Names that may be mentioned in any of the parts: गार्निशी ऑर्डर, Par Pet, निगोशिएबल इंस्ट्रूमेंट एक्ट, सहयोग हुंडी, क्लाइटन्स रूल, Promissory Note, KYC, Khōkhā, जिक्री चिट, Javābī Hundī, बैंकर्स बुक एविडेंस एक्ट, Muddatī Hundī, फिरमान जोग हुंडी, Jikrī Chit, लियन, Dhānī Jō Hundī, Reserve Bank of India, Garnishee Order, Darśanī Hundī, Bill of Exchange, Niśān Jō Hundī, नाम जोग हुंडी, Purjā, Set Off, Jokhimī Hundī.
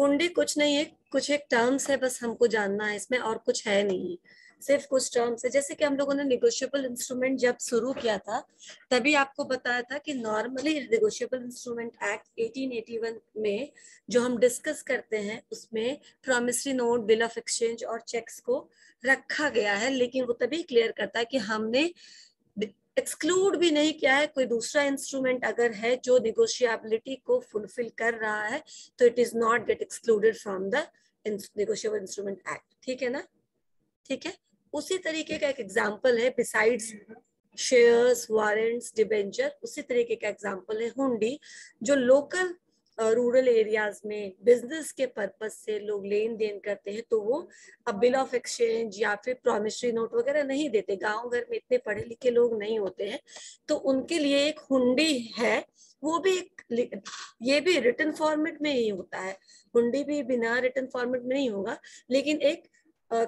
हुंडी कुछ नहीं है, कुछ एक टर्म्स है, बस हमको जानना है इसमें, और कुछ है नहीं, सिर्फ कुछ टर्म्स है। जैसे कि हम लोगों ने निगोशिएबल इंस्ट्रूमेंट जब शुरू किया था तभी आपको बताया था कि नॉर्मली निगोशिएबल इंस्ट्रूमेंट एक्ट 1881 में जो हम डिस्कस करते हैं उसमें promissory note, bill of exchange और चेक्स को रखा गया है, लेकिन वो तभी क्लियर करता है कि हमने एक्सक्लूड भी नहीं किया है, कोई दूसरा इंस्ट्रूमेंट अगर है जो निगोशिएबिलिटी को फुलफिल कर रहा है तो it is not get excluded from the निगोशिएबल इंस्ट्रूमेंट एक्ट। ठीक है ना? ठीक है। उसी तरीके का एक एग्जाम्पल है, बिसाइड्स शेयर्स, वारंट्स, डिबेंचर, उसी तरीके का एग्जाम्पल है हुंडी, जो लोकल रूरल एरियाज में बिजनेस के पर्पज से लोग लेन देन करते हैं, तो वो अब बिल ऑफ एक्सचेंज या फिर प्रॉमिसरी नोट वगैरह नहीं देते, गांव घर में इतने पढ़े लिखे लोग नहीं होते हैं, तो उनके लिए एक हुंडी है, वो भी एक, ये भी रिटन फॉर्मेट में ही होता है, हुंडी भी बिना रिटन फॉर्मेट में नहीं होगा, लेकिन एक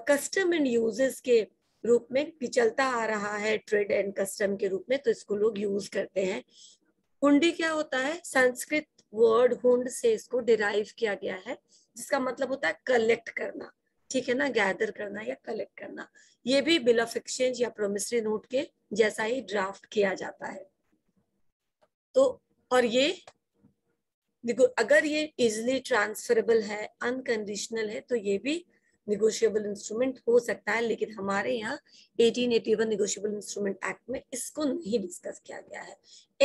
कस्टम एंड यूजेस के रूप में भी चलता आ रहा है, ट्रेड एंड कस्टम के रूप में, तो इसको लोग यूज करते हैं। हुंडी क्या होता है? संस्कृत वर्ड हुंड से इसको डिराइव किया गया है, जिसका मतलब होता है कलेक्ट करना, ठीक है ना, गैदर करना या कलेक्ट करना। ये भी बिल ऑफ एक्सचेंज या प्रोमिसरी नोट के जैसा ही ड्राफ्ट किया जाता है। तो और ये अगर ये इजिली ट्रांसफरेबल है, अनकंडीशनल है, तो ये भी निगोशिएबल इंस्ट्रूमेंट हो सकता है, लेकिन हमारे यहाँ 1881 निगोशिएबल इंस्ट्रूमेंट एक्ट में इसको नहीं डिस्कस किया गया है।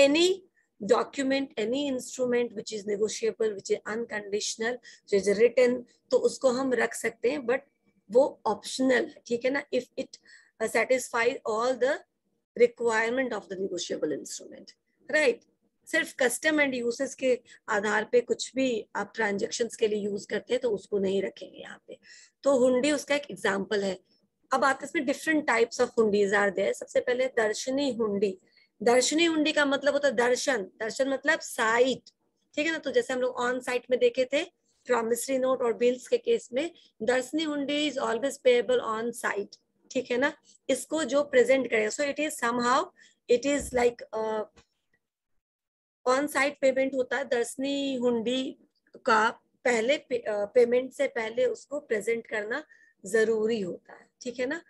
Any document, any instrument which is negotiable, which is unconditional, which is written, तो उसको हम रख सकते हैं, बट वो ऑप्शनल, ठीक है ना, if it satisfy all the requirement of the negotiable instrument, right. सिर्फ कस्टम एंड यूसेस के आधार पे कुछ भी आप ट्रांजैक्शंस के लिए यूज करते हैं तो उसको नहीं रखेंगे यहाँ पे। तो हुंडी उसका एक एग्जांपल है। अब आते हैं इसमें, different types of hundis are there. सबसे पहले दर्शनी हुंडी। दर्शनी हुंडी का मतलब होता है दर्शन, दर्शन मतलब साइट, ठीक है ना। तो जैसे हम लोग ऑन साइट में देखे थे प्रॉमिसरी नोट और बिल्स के केस में, darshani hundi is always payable on sight, ठीक है ना। इसको जो प्रेजेंट करे, so it is somehow, it is like on sight payment होता है। दर्शनी हुंडी का पहले पेमेंट से पहले उसको प्रेजेंट करना जरूरी होता है, ठीक है ना।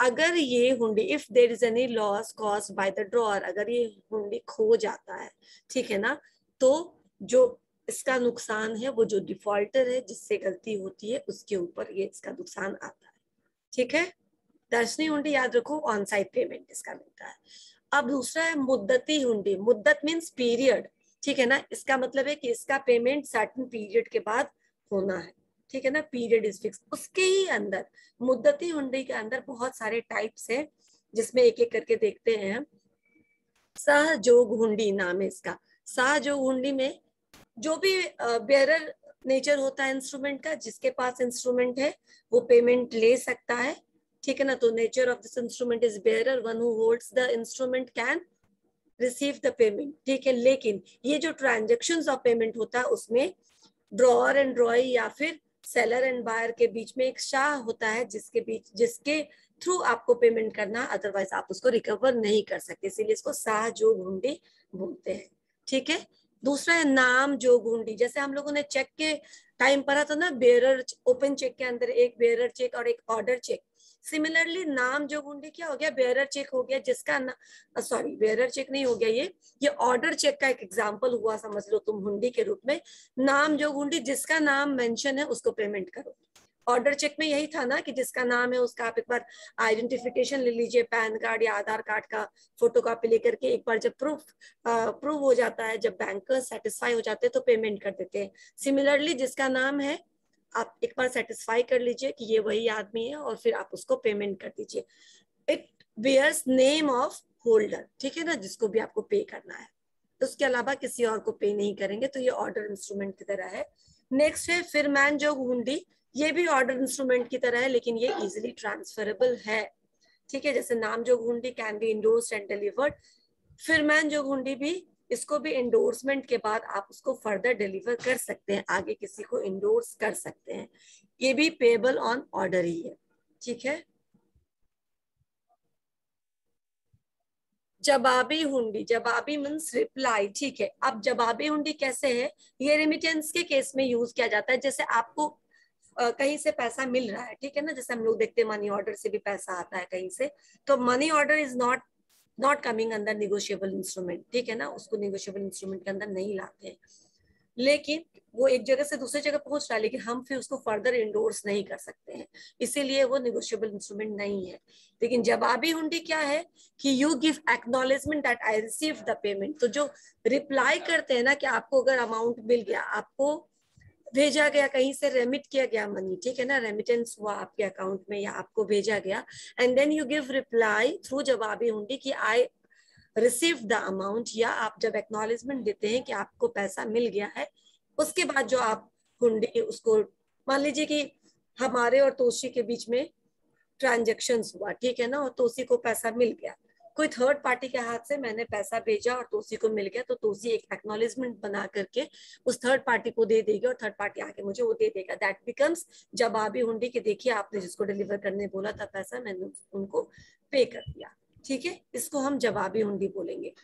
अगर ये hundi, if there is any loss caused by the drawer, अगर ये हुंडी खो जाता है, ठीक है ना, तो जो इसका नुकसान है वो जो डिफॉल्टर है, जिससे गलती होती है, उसके ऊपर ये इसका नुकसान आता है, ठीक है। दर्शनी हुंडी याद रखो, ऑन साइट पेमेंट इसका मिलता है। अब दूसरा है मुद्दती हुंडी। मुद्दत मीन्स पीरियड, ठीक है ना। इसका मतलब है कि इसका पेमेंट सर्टेन पीरियड के बाद होना है, ठीक है ना, पीरियड इज फिक्स। उसके ही अंदर मुद्दती हुंडी के अंदर बहुत सारे टाइप्स हैं, जिसमें एक एक करके देखते हैं हम। सहयोग हुंडी नाम है इसका। सहयोग हुंडी में जो भी बेयरर नेचर होता है इंस्ट्रूमेंट का, जिसके पास इंस्ट्रूमेंट है वो पेमेंट ले सकता है, ठीक है ना। तो nature of this instrument is bearer, one who holds the instrument can receive the payment, ठीक है। लेकिन ये जो ट्रांजेक्शंस ऑफ पेमेंट होता है उसमें ड्रॉअर एंड ड्रॉई या फिर सेलर एंड बायर के बीच में एक शाह होता है, जिसके थ्रू आपको पेमेंट करना, अदरवाइज आप उसको रिकवर नहीं कर सकते, इसीलिए इसको सहयोग हुंडी बोलते हैं, ठीक है। दूसरा है नाम जोग हुंडी। जैसे हम लोगों ने चेक के टाइम पढ़ा था ना, बेयरर, ओपन चेक के अंदर एक बेयरर चेक और एक ऑर्डर चेक। सिमिलरली नाम जोग हुंडी क्या हो गया? बेयरर चेक हो गया, जिसका सॉरी बेयरर चेक नहीं हो गया, ये ऑर्डर चेक का एक एग्जांपल हुआ, समझ लो तुम हुंडी के रूप में। नाम जोग हुंडी, जिसका नाम मेंशन है उसको पेमेंट करो। ऑर्डर चेक में यही था ना कि जिसका नाम है उसका आप एक बार आइडेंटिफिकेशन ले लीजिए, पैन कार्ड या आधार कार्ड का फोटोकॉपी लेकर के, एक बार जब प्रूव हो जाता है, जब बैंकर्स सेटिस्फाई हो जाते हैं तो पेमेंट कर देते हैं। सिमिलरली जिसका नाम है आप एक बार सेटिस्फाई कर लीजिए कि ये वही आदमी है और फिर आप उसको पेमेंट कर दीजिए। It bears name of holder, ठीक है ना, जिसको भी आपको पे करना है, उसके अलावा किसी और को पे नहीं करेंगे, तो ये ऑर्डर इंस्ट्रूमेंट की तरह है। नेक्स्ट है फिरमान जोग हुंडी। ये भी ऑर्डर इंस्ट्रूमेंट की तरह है, लेकिन ये इजिली ट्रांसफरेबल है, ठीक है। जैसे नाम जोग हुंडी can be endorsed and delivered, फिरमान जोग हुंडी भी, इसको भी इंडोर्समेंट के बाद आप उसको फर्दर डिलीवर कर सकते हैं, आगे किसी को इंडोर्स कर सकते हैं। ये भी पेबल ऑन ऑर्डर ही है, ठीक है। जवाबी हुंडी, जवाबी मीन्स रिप्लाई, ठीक है। अब जवाबी हुंडी कैसे है, ये रेमिटेंस के केस में यूज किया जाता है। जैसे आपको कहीं से पैसा मिल रहा है, ठीक है ना, जैसे हम लोग देखते हैं मनी ऑर्डर से भी पैसा आता है कहीं से, तो money order is not coming अंदर निगोशिएबल इंस्ट्रूमेंट, ठीक है ना, उसको निगोशिएबल इंस्ट्रूमेंट के अंदर नहीं लाते हैं। लेकिन वो एक जगह से दूसरी जगह पहुंच रहा है, लेकिन हम फिर उसको फर्दर इंडोर्स नहीं कर सकते हैं, इसीलिए वो निगोशिएबल इंस्ट्रूमेंट नहीं है। लेकिन जवाबी हुंडी क्या है कि you give acknowledgement that I receive the payment. तो जो रिप्लाई करते हैं ना कि आपको अगर अमाउंट मिल गया, आपको भेजा गया, कहीं से रेमिट किया गया मनी, ठीक है ना, रेमिटेंस हुआ आपके अकाउंट में या आपको भेजा गया, and then you give reply through जवाबी हुंडी कि आई रिसीव द अमाउंट, या आप जब एक्नॉलेजमेंट देते हैं कि आपको पैसा मिल गया है, उसके बाद जो आप हुंडी, उसको मान लीजिए कि हमारे और तोशी के बीच में ट्रांजेक्शन्स हुआ, ठीक है ना, और तोशी को पैसा मिल गया, कोई थर्ड पार्टी के हाथ से मैंने पैसा भेजा और तोसी को मिल गया, तो तोसी एक एक्नॉलेजमेंट बना करके उस थर्ड पार्टी को दे देगी और थर्ड पार्टी आके मुझे वो दे देगा। दैट बिकम्स जवाबी हुंडी कि देखिए आपने जिसको डिलीवर करने बोला था पैसा, मैंने उनको पे कर दिया, ठीक है, इसको हम जवाबी हुंडी बोलेंगे।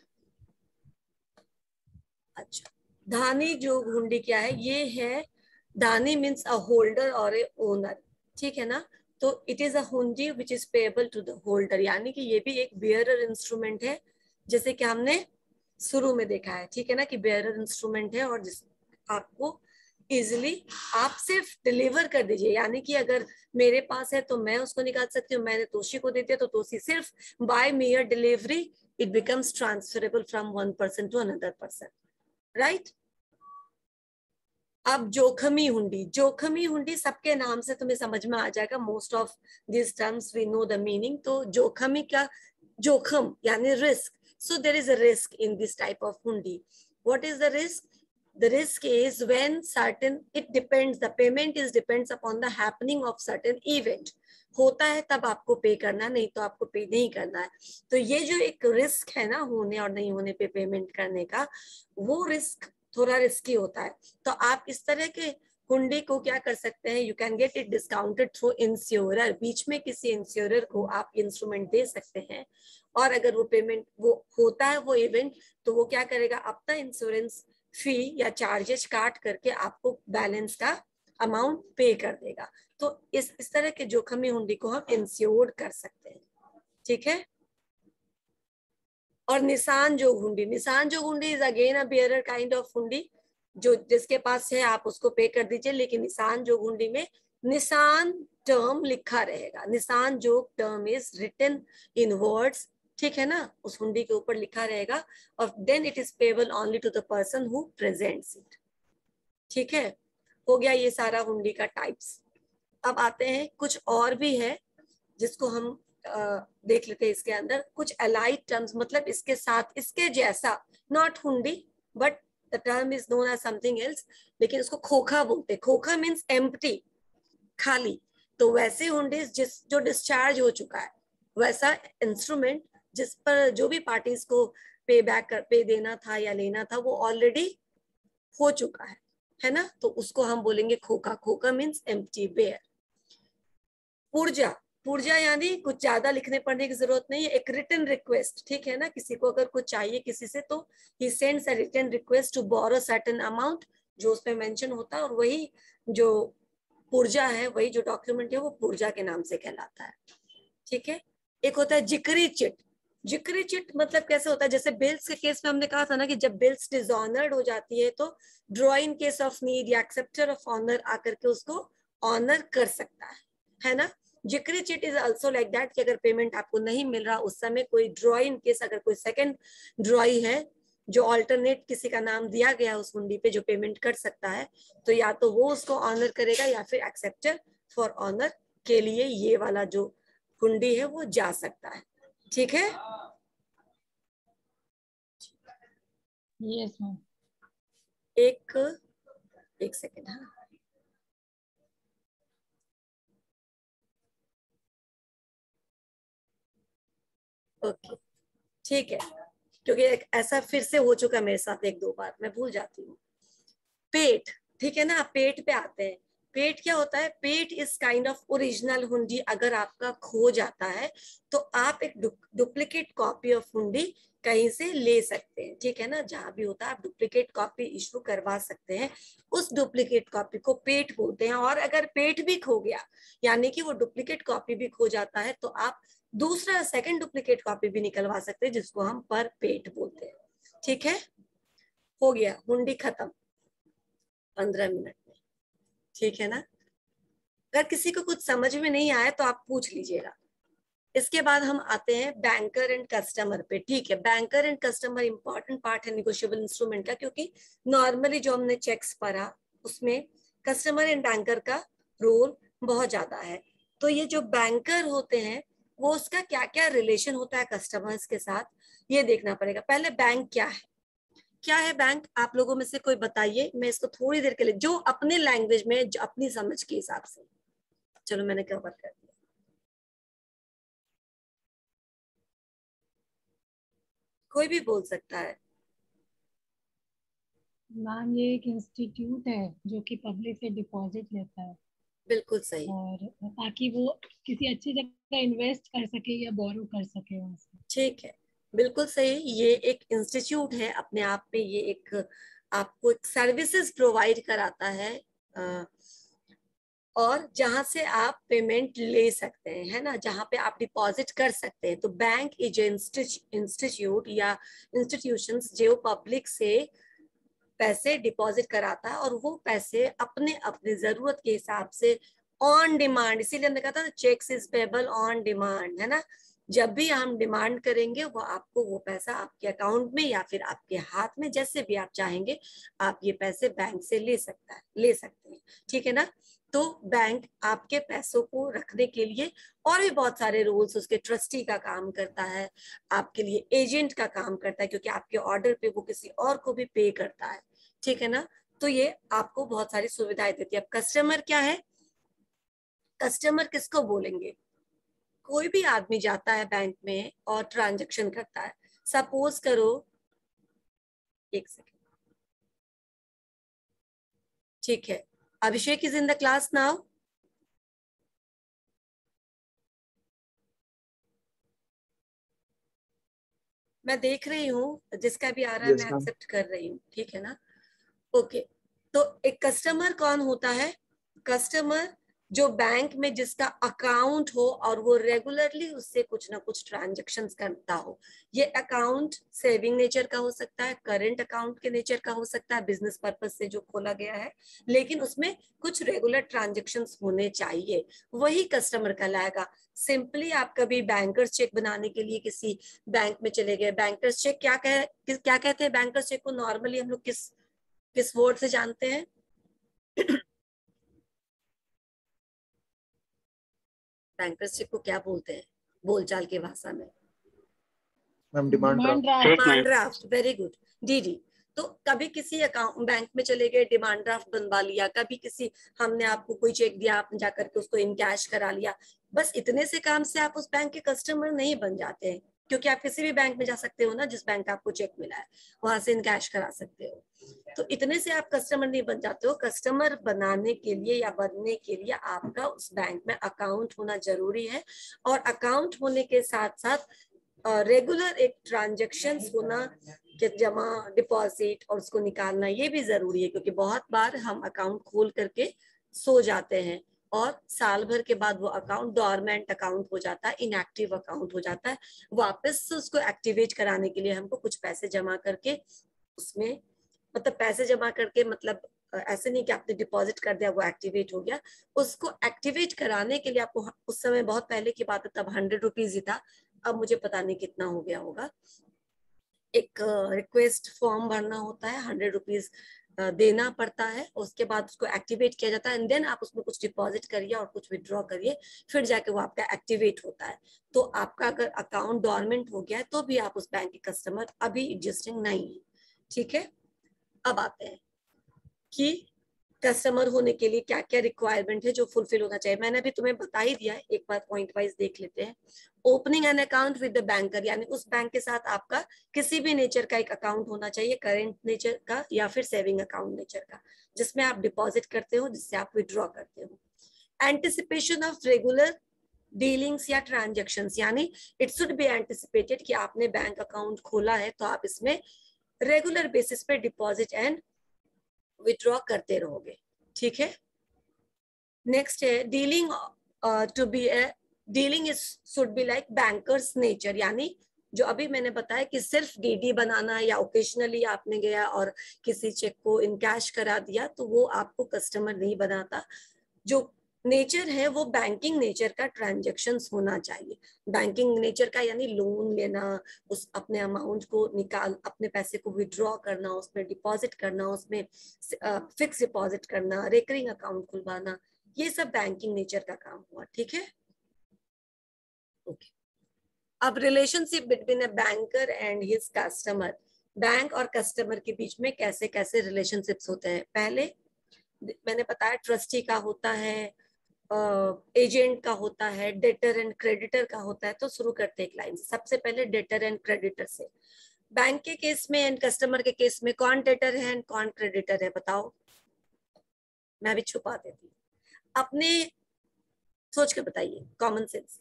अच्छा, धानी जो हुंडी क्या है, ये है धानी मीन्स अ होल्डर और ए ओनर, ठीक है ना, तो it is a hundi which is payable to the holder, यानी कि ये भी एक बेयरर इंस्ट्रूमेंट है, जैसे कि हमने शुरू में देखा है, ठीक है ना, कि बेयरर इंस्ट्रूमेंट है और जिस आपको इजिली आप सिर्फ डिलीवर कर दीजिए, यानी कि अगर मेरे पास है तो मैं उसको निकाल सकती हूँ, मैंने तोशी को दे दिया, तो तोशी सिर्फ by mere delivery it becomes transferable from one person to another person, right. अब जोखमी हुंडी, जोखमी हुंडी सबके नाम से तुम्हें समझ में आ जाएगा, most of this terms we know the meaning. तो जोखमी क्या, जोखम यानी risk, so there is a risk in this type of hundi. What is the risk? The risk is when certain, it depends, the payment is depends upon the happening of certain event. होता है तब आपको पे करना है, नहीं तो आपको पे नहीं करना है। तो ये जो एक रिस्क है ना, होने और नहीं होने पे पेमेंट करने का, वो रिस्क थोड़ा रिस्की होता है। तो आप इस तरह के हुंडी को क्या कर सकते हैं, you can get it discounted through insurer, बीच में किसी इंश्योरर को आप इंस्ट्रूमेंट दे सकते हैं, और अगर वो पेमेंट वो होता है वो इवेंट, तो वो क्या करेगा, अपना इंश्योरेंस फी या चार्जेस काट करके आपको बैलेंस का अमाउंट पे कर देगा। तो इस तरह के जोखमी हुंडी को हम इंश्योर कर सकते हैं, ठीक है। और निशान जो हुंडी, निशान जो hundi is again a bearer kind of hundi, जो जिसके पास है आप उसको पे कर दीजिए, लेकिन निशान जो हुंडी में निशान टर्म लिखा रहेगा, निशान जो term is written in words, ठीक है ना, उस हुंडी के ऊपर लिखा रहेगा, और then it is payable only to the person who presents it, ठीक है। हो गया ये सारा हुंडी का टाइप्स। अब आते हैं, कुछ और भी है जिसको हम देख लेते हैं इसके अंदर, कुछ अलाइड टर्म्स, मतलब इसके साथ, इसके जैसा, not hundi but the term is known as something else, लेकिन उसको खोखा बोलते हैं। खोखा मीन्स एम्प्टी, खाली। तो वैसे हुंडी जिस जो डिस्चार्ज हो चुका है, वैसा इंस्ट्रूमेंट जिस पर जो भी पार्टीज को पे बैक पे देना था या लेना था वो ऑलरेडी हो चुका है ना, तो उसको हम बोलेंगे खोखा। खोखा मींस एम्प्टी, बेयर। पुर्जा, पुर्जा यानी कुछ ज्यादा लिखने पढ़ने की जरूरत नहीं है, एक रिटन रिक्वेस्ट, ठीक है ना, किसी को अगर कुछ चाहिए किसी से, तो he sends a written request to borrow certain amount, जो उसमें मेंशन होता है, और वही जो पुर्जा है, वही जो डॉक्यूमेंट है, वो पुर्जा के नाम से कहलाता है, ठीक है। एक होता है जिक्री चिट। जिक्री चिट मतलब कैसे होता है, जैसे बिल्स के केस में हमने कहा था ना कि जब बिल्स डिसऑनर्ड हो जाती है, तो draw in case of need या एक्सेप्टर ऑफ ऑनर आकर के उसको ऑनर कर सकता है ना। जिक्री चिट is also like that, कि अगर पेमेंट आपको नहीं मिल रहा उस समय, कोई ड्रॉ इन केस, अगर कोई सेकंड ड्रॉई है जो ऑल्टरनेट किसी का नाम दिया गया उस हुंडी पे जो पेमेंट कर सकता है, तो या तो वो उसको ऑनर करेगा, या फिर एक्सेप्टर फॉर ऑनर के लिए ये वाला जो हुंडी है वो जा सकता है, ठीक है। यस मैम, एक सेकेंड, हाँ, ओके, ठीक है, क्योंकि ऐसा फिर से हो चुका मेरे साथ एक दो बार, मैं भूल जाती हूँ। पेट, ठीक है ना, पेट पे आते हैं। पेट क्या होता है? पेट is kind of original hundi, अगर आपका खो जाता है तो आप एक डुप्लीकेट कॉपी ऑफ हुंडी कहीं से ले सकते हैं, ठीक है ना, जहां भी होता है आप डुप्लीकेट कॉपी इशू करवा सकते हैं। उस डुप्लीकेट कॉपी को पेट बोलते हैं। और अगर पेट भी खो गया यानी कि वो डुप्लीकेट कॉपी भी खो जाता है तो आप दूसरा सेकंड डुप्लीकेट कॉपी भी निकलवा सकते हैं जिसको हम पर पेट बोलते हैं। ठीक है, हो गया हुंडी खत्म 15 मिनट में, ठीक है ना। अगर किसी को कुछ समझ में नहीं आया तो आप पूछ लीजिएगा। इसके बाद हम आते हैं बैंकर एंड कस्टमर पे। ठीक है, banker and customer important part है निगोशिएबल इंस्ट्रूमेंट का, क्योंकि नॉर्मली जो हमने चेक्स पढ़ा उसमें कस्टमर एंड बैंकर का रोल बहुत ज्यादा है। तो ये जो बैंकर होते हैं वो उसका क्या क्या रिलेशन होता है कस्टमर्स के साथ, ये देखना पड़ेगा। पहले बैंक क्या है? क्या है बैंक? आप लोगों में से कोई बताइए। मैं इसको थोड़ी देर के लिए जो अपने लैंग्वेज में जो अपनी समझ के हिसाब से, चलो मैंने कवर कर दिया। कोई भी बोल सकता है। मैम ये एक इंस्टीट्यूट है जो कि पब्लिक से डिपॉजिट लेता है। बिल्कुल सही। और ताकि वो किसी अच्छी जगह इन्वेस्ट कर सके या बोरो कर सके वहां से। ठीक है, बिल्कुल सही। ये एक इंस्टीट्यूट है अपने आप में, ये एक आपको एक सर्विसेज प्रोवाइड कराता है और जहां से आप पेमेंट ले सकते हैं, है ना, जहां पे आप डिपॉजिट कर सकते हैं। तो बैंक इज इंस्टीट्यूट या इंस्टीट्यूशंस जो पब्लिक से पैसे डिपॉजिट कराता है और वो पैसे अपने अपने जरूरत के हिसाब से ऑन डिमांड, इसीलिए हमने कहा था ना cheques is payable on demand, है ना, जब भी हम डिमांड करेंगे वो आपको वो पैसा आपके अकाउंट में या फिर आपके हाथ में, जैसे भी आप चाहेंगे आप ये पैसे बैंक से ले सकते हैं। ठीक है ना, तो बैंक आपके पैसों को रखने के लिए और भी बहुत सारे रोल्स, उसके ट्रस्टी का काम करता है, आपके लिए एजेंट का काम करता है क्योंकि आपके ऑर्डर पे वो किसी और को भी पे करता है। ठीक है ना, तो ये आपको बहुत सारी सुविधाएं देती है। अब कस्टमर क्या है? कस्टमर किसको बोलेंगे? कोई भी आदमी जाता है बैंक में और ट्रांजेक्शन करता है। सपोज करो, एक सेकेंड, ठीक है, Abhishek is in the class now. मैं देख रही हूँ जिसका भी आ रहा है मैं एक्सेप्ट कर रही हूँ, ठीक है ना, ओके। तो एक कस्टमर कौन होता है? कस्टमर जो बैंक में जिसका अकाउंट हो और वो रेगुलरली उससे कुछ ना कुछ ट्रांजैक्शंस करता हो। ये अकाउंट सेविंग नेचर का हो सकता है, करंट अकाउंट के नेचर का हो सकता है, बिजनेस पर्पस से जो खोला गया है, लेकिन उसमें कुछ रेगुलर ट्रांजैक्शंस होने चाहिए, वही कस्टमर कहलाएगा। सिंपली आप कभी बैंकर्स चेक बनाने के लिए किसी बैंक में चले गए, बैंकर्स चेक क्या कहते हैं? बैंकर्स चेक को नॉर्मली हम लोग किस वर्ड से जानते हैं? बैंकर्स चेक को क्या बोलते हैं बोलचाल की भाषा में? Ma'am demand draft. Very good, DD. तो कभी किसी अकाउंट बैंक में चले गए, डिमांड ड्राफ्ट बनवा लिया, कभी किसी हमने आपको कोई चेक दिया, आप जाकर के उसको इन कैश करा लिया, बस इतने से काम से आप उस बैंक के कस्टमर नहीं बन जाते हैं, क्योंकि आप किसी भी बैंक में जा सकते हो ना, जिस बैंक का आपको चेक मिला है वहां से इन कैश करा सकते हो। तो इतने से आप कस्टमर नहीं बन जाते हो। कस्टमर बनाने के लिए या बनने के लिए आपका उस बैंक में अकाउंट होना जरूरी है और अकाउंट होने के साथ साथ रेगुलर एक ट्रांजेक्शन होना, जमा डिपॉजिट और उसको निकालना, ये भी जरूरी है क्योंकि बहुत बार हम अकाउंट खोल करके सो जाते हैं और साल भर के बाद वो अकाउंट डॉर्मेंट अकाउंट हो जाता है, इनएक्टिव अकाउंट हो जाता है। वापस उसको एक्टिवेट कराने के लिए हमको कुछ पैसे जमा करके उसमें, मतलब पैसे जमा करके, मतलब ऐसे नहीं कि आपने डिपॉजिट कर दिया वो एक्टिवेट हो गया, उसको एक्टिवेट कराने के लिए आपको, उस समय बहुत पहले की बात है, तब 100 रुपीज ही था, अब मुझे पता नहीं कितना हो गया होगा, एक रिक्वेस्ट फॉर्म भरना होता है, 100 रुपीज देना पड़ता है, उसके बाद उसको एक्टिवेट किया जाता है एंड देन आप उसमें कुछ डिपॉजिट करिए और कुछ विड्रॉ करिए, फिर जाके वो आपका एक्टिवेट होता है। तो आपका अगर अकाउंट डॉर्मेंट हो गया है तो भी आप उस बैंक के कस्टमर अभी एग्जिस्टिंग नहीं है। ठीक है, अब आते हैं कि कस्टमर होने के लिए क्या क्या रिक्वायरमेंट है जो फुलफिल होना चाहिए। मैंने अभी तुम्हें बता ही दिया है, एक बार पॉइंट वाइज देख लेते हैं। Opening an account with the banker, यानी उस बैंक के साथ आपका किसी भी नेचर का एक अकाउंट होना चाहिए, करेंट नेचर का या फिर सेविंग अकाउंट नेचर का, जिसमें आप डिपॉजिट करते हो, जिससे आप विड्रॉ करते हो। एंटिसिपेशन ऑफ रेगुलर डीलिंग्स या ट्रांजेक्शन्स, यानी इट शुड बी एंटिसिपेटेड कि आपने बैंक अकाउंट खोला है तो आप इसमें रेगुलर बेसिस पे डिपॉजिट एंड विड्रॉ करते रहोगे, ठीक है। नेक्स्ट है dealing to be a dealing is should be like bankers nature, यानी जो अभी मैंने बताया कि सिर्फ डीडी बनाना है या ओकेजनली आपने गया और किसी चेक को इन कैश करा दिया, तो वो आपको कस्टमर नहीं बनाता। जो नेचर है वो बैंकिंग नेचर का ट्रांजैक्शंस होना चाहिए। बैंकिंग नेचर का यानी लोन लेना, उस अपने अमाउंट को निकाल, अपने पैसे को विड्रॉ करना, उसमें डिपॉजिट करना, उसमें फिक्स डिपॉजिट करना, रेकरिंग अकाउंट खुलवाना, ये सब बैंकिंग नेचर का काम हुआ, ठीक है। ओके, अब relationship between a banker and his customer, bank और कस्टमर के बीच में कैसे कैसे रिलेशनशिप्स होते हैं। पहले मैंने बताया ट्रस्टी का होता है, एजेंट का होता है, डेटर एंड क्रेडिटर का होता है। तो शुरू करते हैं एक लाइन से, सबसे पहले डेटर एंड क्रेडिटर से। बैंक के केस में एंड कस्टमर के केस में कौन डेटर है एंड कौन क्रेडिटर है, बताओ। मैं भी छुपा देती हूँ, अपने सोच के बताइए, कॉमन सेंस।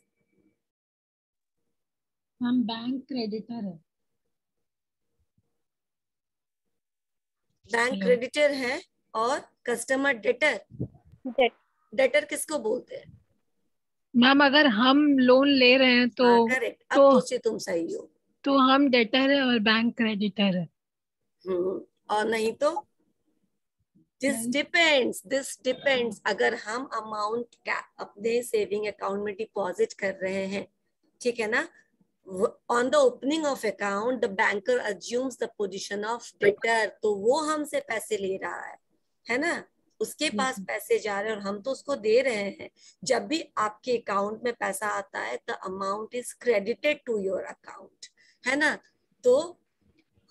हम बैंक क्रेडिटर है, बैंक क्रेडिटर है और कस्टमर डेटर। डेटर किसको बोलते हैं मैम? अगर हम लोन ले रहे हैं तो करेक्ट, अब सोचिए तुम सही हो, तो हम डेटर है और बैंक क्रेडिटर है। और नहीं तो दिस डिपेंड्स। अगर हम अमाउंट अपने सेविंग अकाउंट में डिपॉजिट कर रहे हैं, ठीक है ना, on the opening of account the banker assumes the position of debtor, तो वो हमसे पैसे ले रहा है ना, उसके पास पैसे जा रहे हैं और हम तो उसको दे रहे हैं। जब भी आपके अकाउंट में पैसा आता है the amount is credited to your account, है ना। तो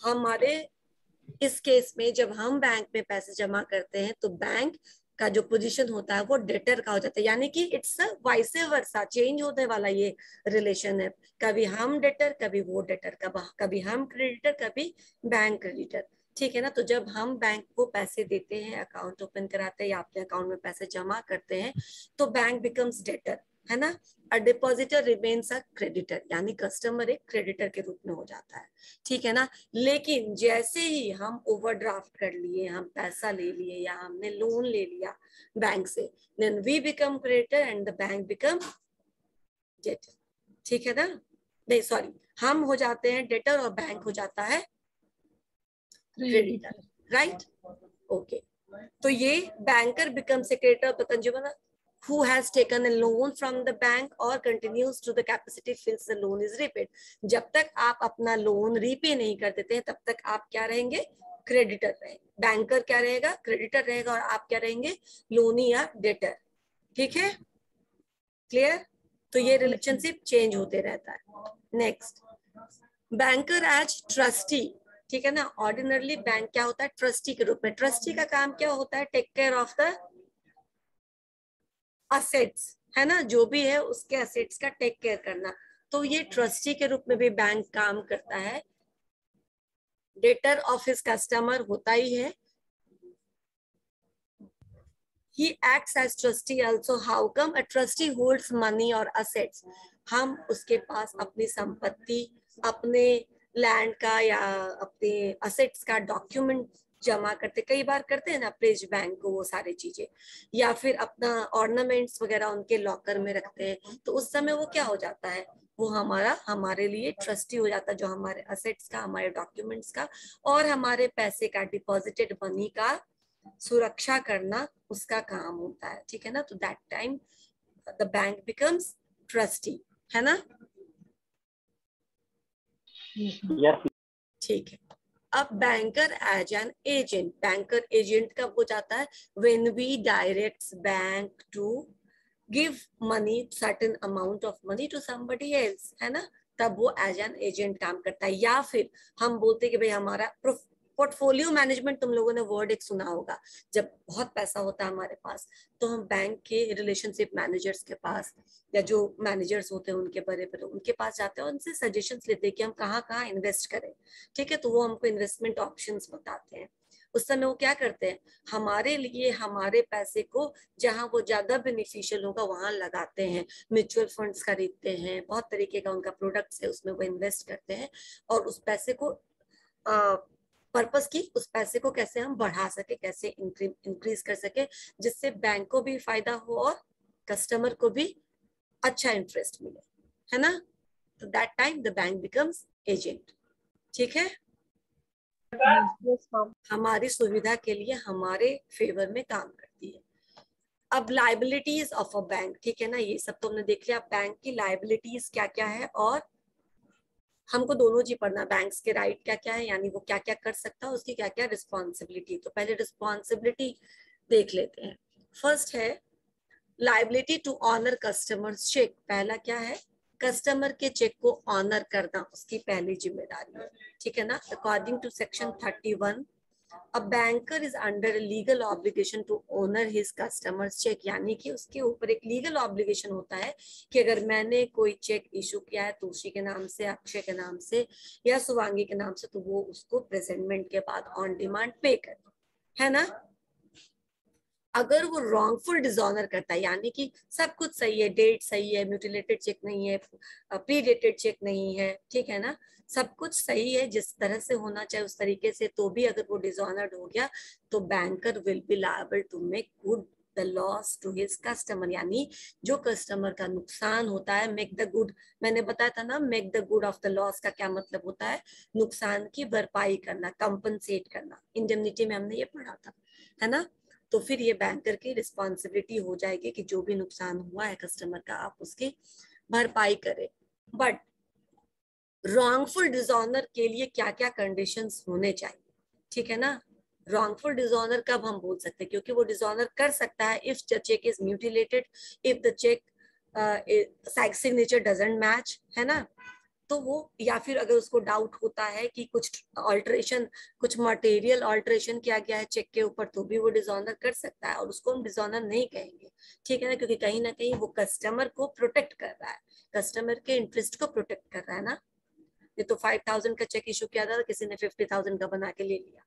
हमारे इस केस में जब हम बैंक में पैसे जमा करते हैं तो बैंक का जो पोजीशन होता है वो डेटर का हो जाता है, यानी कि it's a vice versa, change होने वाला ये रिलेशन है, कभी हम डेटर कभी वो डेटर, कभी हम क्रेडिटर कभी बैंक क्रेडिटर, ठीक है ना। तो जब हम बैंक को पैसे देते हैं, अकाउंट ओपन कराते हैं या अपने अकाउंट में पैसे जमा करते हैं, तो बैंक बिकम्स डेटर, है ना। A depositor remains a creditor, यानी कस्टमर एक क्रेडिटर के रूप में हो जाता है, ठीक है ना। लेकिन जैसे ही हम ओवरड्राफ्ट कर लिए, हम पैसा ले लिए या हमने लोन ले लिया बैंक से, then we become creditor and the bank become debtor, ठीक है ना। नहीं सॉरी, हम हो जाते हैं डेटर और बैंक हो जाता है क्रेडिटर, राइट, ओके। तो ये banker becomes a creditor of the consumer who has taken a loan from the bank or continues to the capacity till the loan is repaid. जब तक आप अपना लोन रीपे नहीं कर देते हैं तब तक आप क्या रहेंगे, क्रेडिटर रहेंगे। बैंकर क्या रहेगा, क्रेडिटर रहेगा, और आप क्या रहेंगे, लोनी या डेटर, ठीक है, क्लियर। तो ये रिलेशनशिप चेंज होते रहता है। नेक्स्ट, बैंकर एज ट्रस्टी, ठीक है ना। ऑर्डिनरली बैंक क्या होता है, ट्रस्टी के रूप में। ट्रस्टी का काम क्या होता है, take care of the assets, है ना, जो भी है उसके असेट्स का टेक केयर करना। तो ये ट्रस्टी के रूप में भी बैंक काम करता है। डेटर ऑफ हिज कस्टमर होता ही है। He acts as trustee also. How come? A trustee holds money or assets. हम उसके पास अपनी संपत्ति, अपने लैंड का या अपने असेट्स का डॉक्यूमेंट जमा करते, कई बार करते हैं ना प्लेज बैंक को, वो सारी चीजें, या फिर अपना ऑर्नामेंट्स वगैरह उनके लॉकर में रखते हैं, तो उस समय वो क्या हो जाता है, वो हमारे लिए ट्रस्टी हो जाता है, जो हमारे असेट्स का, हमारे डॉक्यूमेंट्स का और हमारे पैसे का, डिपॉजिटेड मनी का सुरक्षा करना उसका काम होता है, ठीक है ना। तो that time the bank becomes trustee, है ना, ठीक है। अब banker as an agent, banker agent कब हो जाता है, when we directs bank to give money, certain amount of money to somebody else, है ना, तब वो एज एन एजेंट काम करता है। या फिर हम बोलते हैं कि भाई हमारा पोर्टफोलियो मैनेजमेंट तुम लोगों ने वर्ड एक सुना होगा, जब बहुत पैसा होता है हमारे पास तो हम बैंक के रिलेशनशिप मैनेजर्स के पास या जो मैनेजर्स होते हैं उनके बड़े बड़े उनके पास जाते हैं, उनसे सजेशंस लेते हैं कि हम कहाँ कहाँ इन्वेस्ट करें, ठीक है। तो वो हमको इन्वेस्टमेंट ऑप्शंस बताते हैं। उस समय वो क्या करते हैं, हमारे लिए हमारे पैसे को जहां वो ज्यादा बेनिफिशियल होगा वहां लगाते हैं, म्यूचुअल फंड्स खरीदते हैं, बहुत तरीके का उनका प्रोडक्ट्स है उसमें वो इन्वेस्ट करते हैं और उस पैसे को पर्पस की उस पैसे को कैसे हम बढ़ा सके, कैसे इंक्रीज कर सके, जिससे बैंक को भी फायदा हो और कस्टमर को भी अच्छा इंटरेस्ट मिले, है ना। तो that time the bank becomes agent, ठीक है, हमारी सुविधा के लिए हमारे फेवर में काम करती है। अब लायबिलिटीज ऑफ अ बैंक, ठीक है ना, ये सब तो हमने देख लिया। बैंक की लायबिलिटीज क्या क्या है और हमको दोनों जी पढ़ना, बैंक्स के राइट क्या क्या है, यानी वो क्या क्या कर सकता है, उसकी क्या क्या रिस्पॉन्सिबिलिटी। तो पहले रिस्पॉन्सिबिलिटी देख लेते हैं। फर्स्ट है liability to honour customers cheque. पहला क्या है, कस्टमर के चेक को ऑनर करना, उसकी पहली जिम्मेदारी है, ठीक है ना। According to section 31 a banker is under legal obligation to honour his customers cheque, यानी कि उसके ऊपर एक लीगल ऑब्लिगेशन होता है कि अगर मैंने कोई चेक इशू किया है तुलसी के नाम से, अक्षय के नाम से या सुवांगी के नाम से, तो वो उसको प्रेजेंटमेंट के बाद ऑन डिमांड पे कर, है ना। अगर वो रॉन्गफुल डिसऑनर करता है, यानी कि सब कुछ सही है, डेट सही है, म्यूटिलेटेड चेक नहीं है, प्री डेटेड चेक नहीं है, ठीक है ना, सब कुछ सही है जिस तरह से होना चाहिए उस तरीके से, तो भी अगर वो डिसऑनर्ड हो गया तो banker will be liable to make good the loss to his customer, यानी जो कस्टमर का नुकसान होता है। मेक द गुड, मैंने बताया था ना, make the good of the loss का क्या मतलब होता है, नुकसान की भरपाई करना, कंपनसेट करना, इंडेमनिटी में हमने ये पढ़ा था, है ना। तो फिर ये बैंकर की रिस्पॉन्सिबिलिटी हो जाएगी कि जो भी नुकसान हुआ है कस्टमर का आप उसकी भरपाई करें। बट रॉन्गफुल डिसऑनर के लिए क्या क्या कंडीशंस होने चाहिए, ठीक है ना। रॉन्गफुल डिसऑनर कब हम बोल सकते हैं, क्योंकि वो डिसऑनर कर सकता है if the cheque is mutilated, if the cheque signature doesn't match, है ना। तो वो, या फिर अगर उसको डाउट होता है कि कुछ ऑल्ट्रेशन, कुछ मटेरियल ऑल्ट्रेशन किया गया है चेक के ऊपर, तो भी वो डिसऑनर कर सकता है और उसको हम डिसऑनर नहीं कहेंगे, ठीक है ना, क्योंकि कहीं ना कहीं वो कस्टमर को प्रोटेक्ट कर रहा है, कस्टमर के इंटरेस्ट को प्रोटेक्ट कर रहा है ना। ये तो 5000 का चेक इशू किया था, किसी ने 50,000 का बना के ले लिया,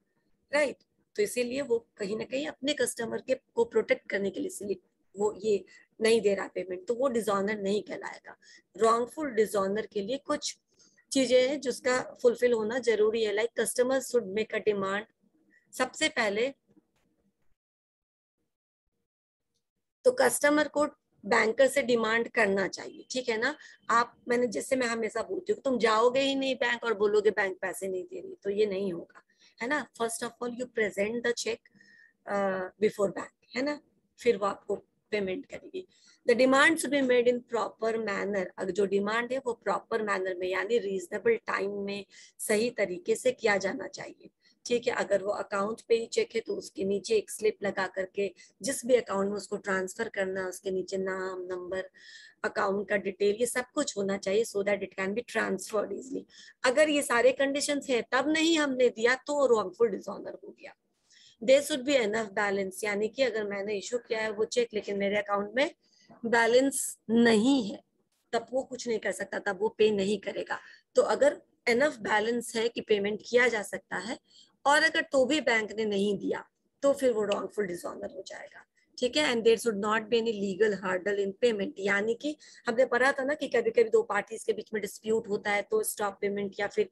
राइट। तो इसीलिए वो कहीं ना कहीं अपने कस्टमर के को प्रोटेक्ट करने के लिए इसीलिए वो ये नहीं दे रहा पेमेंट, तो वो डिसऑनर नहीं कहलाएगा। रॉन्गफुल डिसऑनर के लिए कुछ चीजें हैं जिसका फुलफिल होना जरूरी है, like customer should make a demand. सबसे पहले तो कस्टमर को बैंकर से डिमांड करना चाहिए, ठीक है ना। आप, मैंने जैसे मैं हमेशा बोलती हूँ, तुम जाओगे ही नहीं बैंक और बोलोगे बैंक पैसे नहीं दे रही, तो ये नहीं होगा, है ना। First of all you present the cheque before bank, है ना, फिर वो आपको पेमेंट करेगी। The demand should be made in proper manner. अगर जो डिमांड है वो प्रॉपर मैनर में, यानी रीजनेबल टाइम में, सही तरीके से किया जाना चाहिए, ठीक है। अगर वो अकाउंट पे ही चेक है तो उसके नीचे एक स्लिप लगा करके जिस भी अकाउंट में उसको ट्रांसफर करना, उसके नीचे नाम, नंबर, अकाउंट का डिटेल, ये सब कुछ होना चाहिए so that it can be transferred easily. अगर ये सारे कंडीशंस है तब नहीं हमने दिया तो रॉन्गफुल डिसऑनर हो गया। There should be enough balance, यानी कि अगर मैंने इशू किया है वो चेक लेकिन मेरे अकाउंट में बैलेंस नहीं है, तब वो कुछ नहीं कर सकता, तब वो पे नहीं करेगा। तो अगर एनफ बैलेंस है कि पेमेंट किया जा सकता है और अगर तो भी बैंक ने नहीं दिया तो फिर वो रॉन्गफुल डिसऑनर हो जाएगा, ठीक है। And there should not be any legal hurdle in payment, यानी कि हमने पढ़ा था ना कि कभी कभी दो पार्टीज के बीच में डिस्प्यूट होता है तो स्टॉप पेमेंट या फिर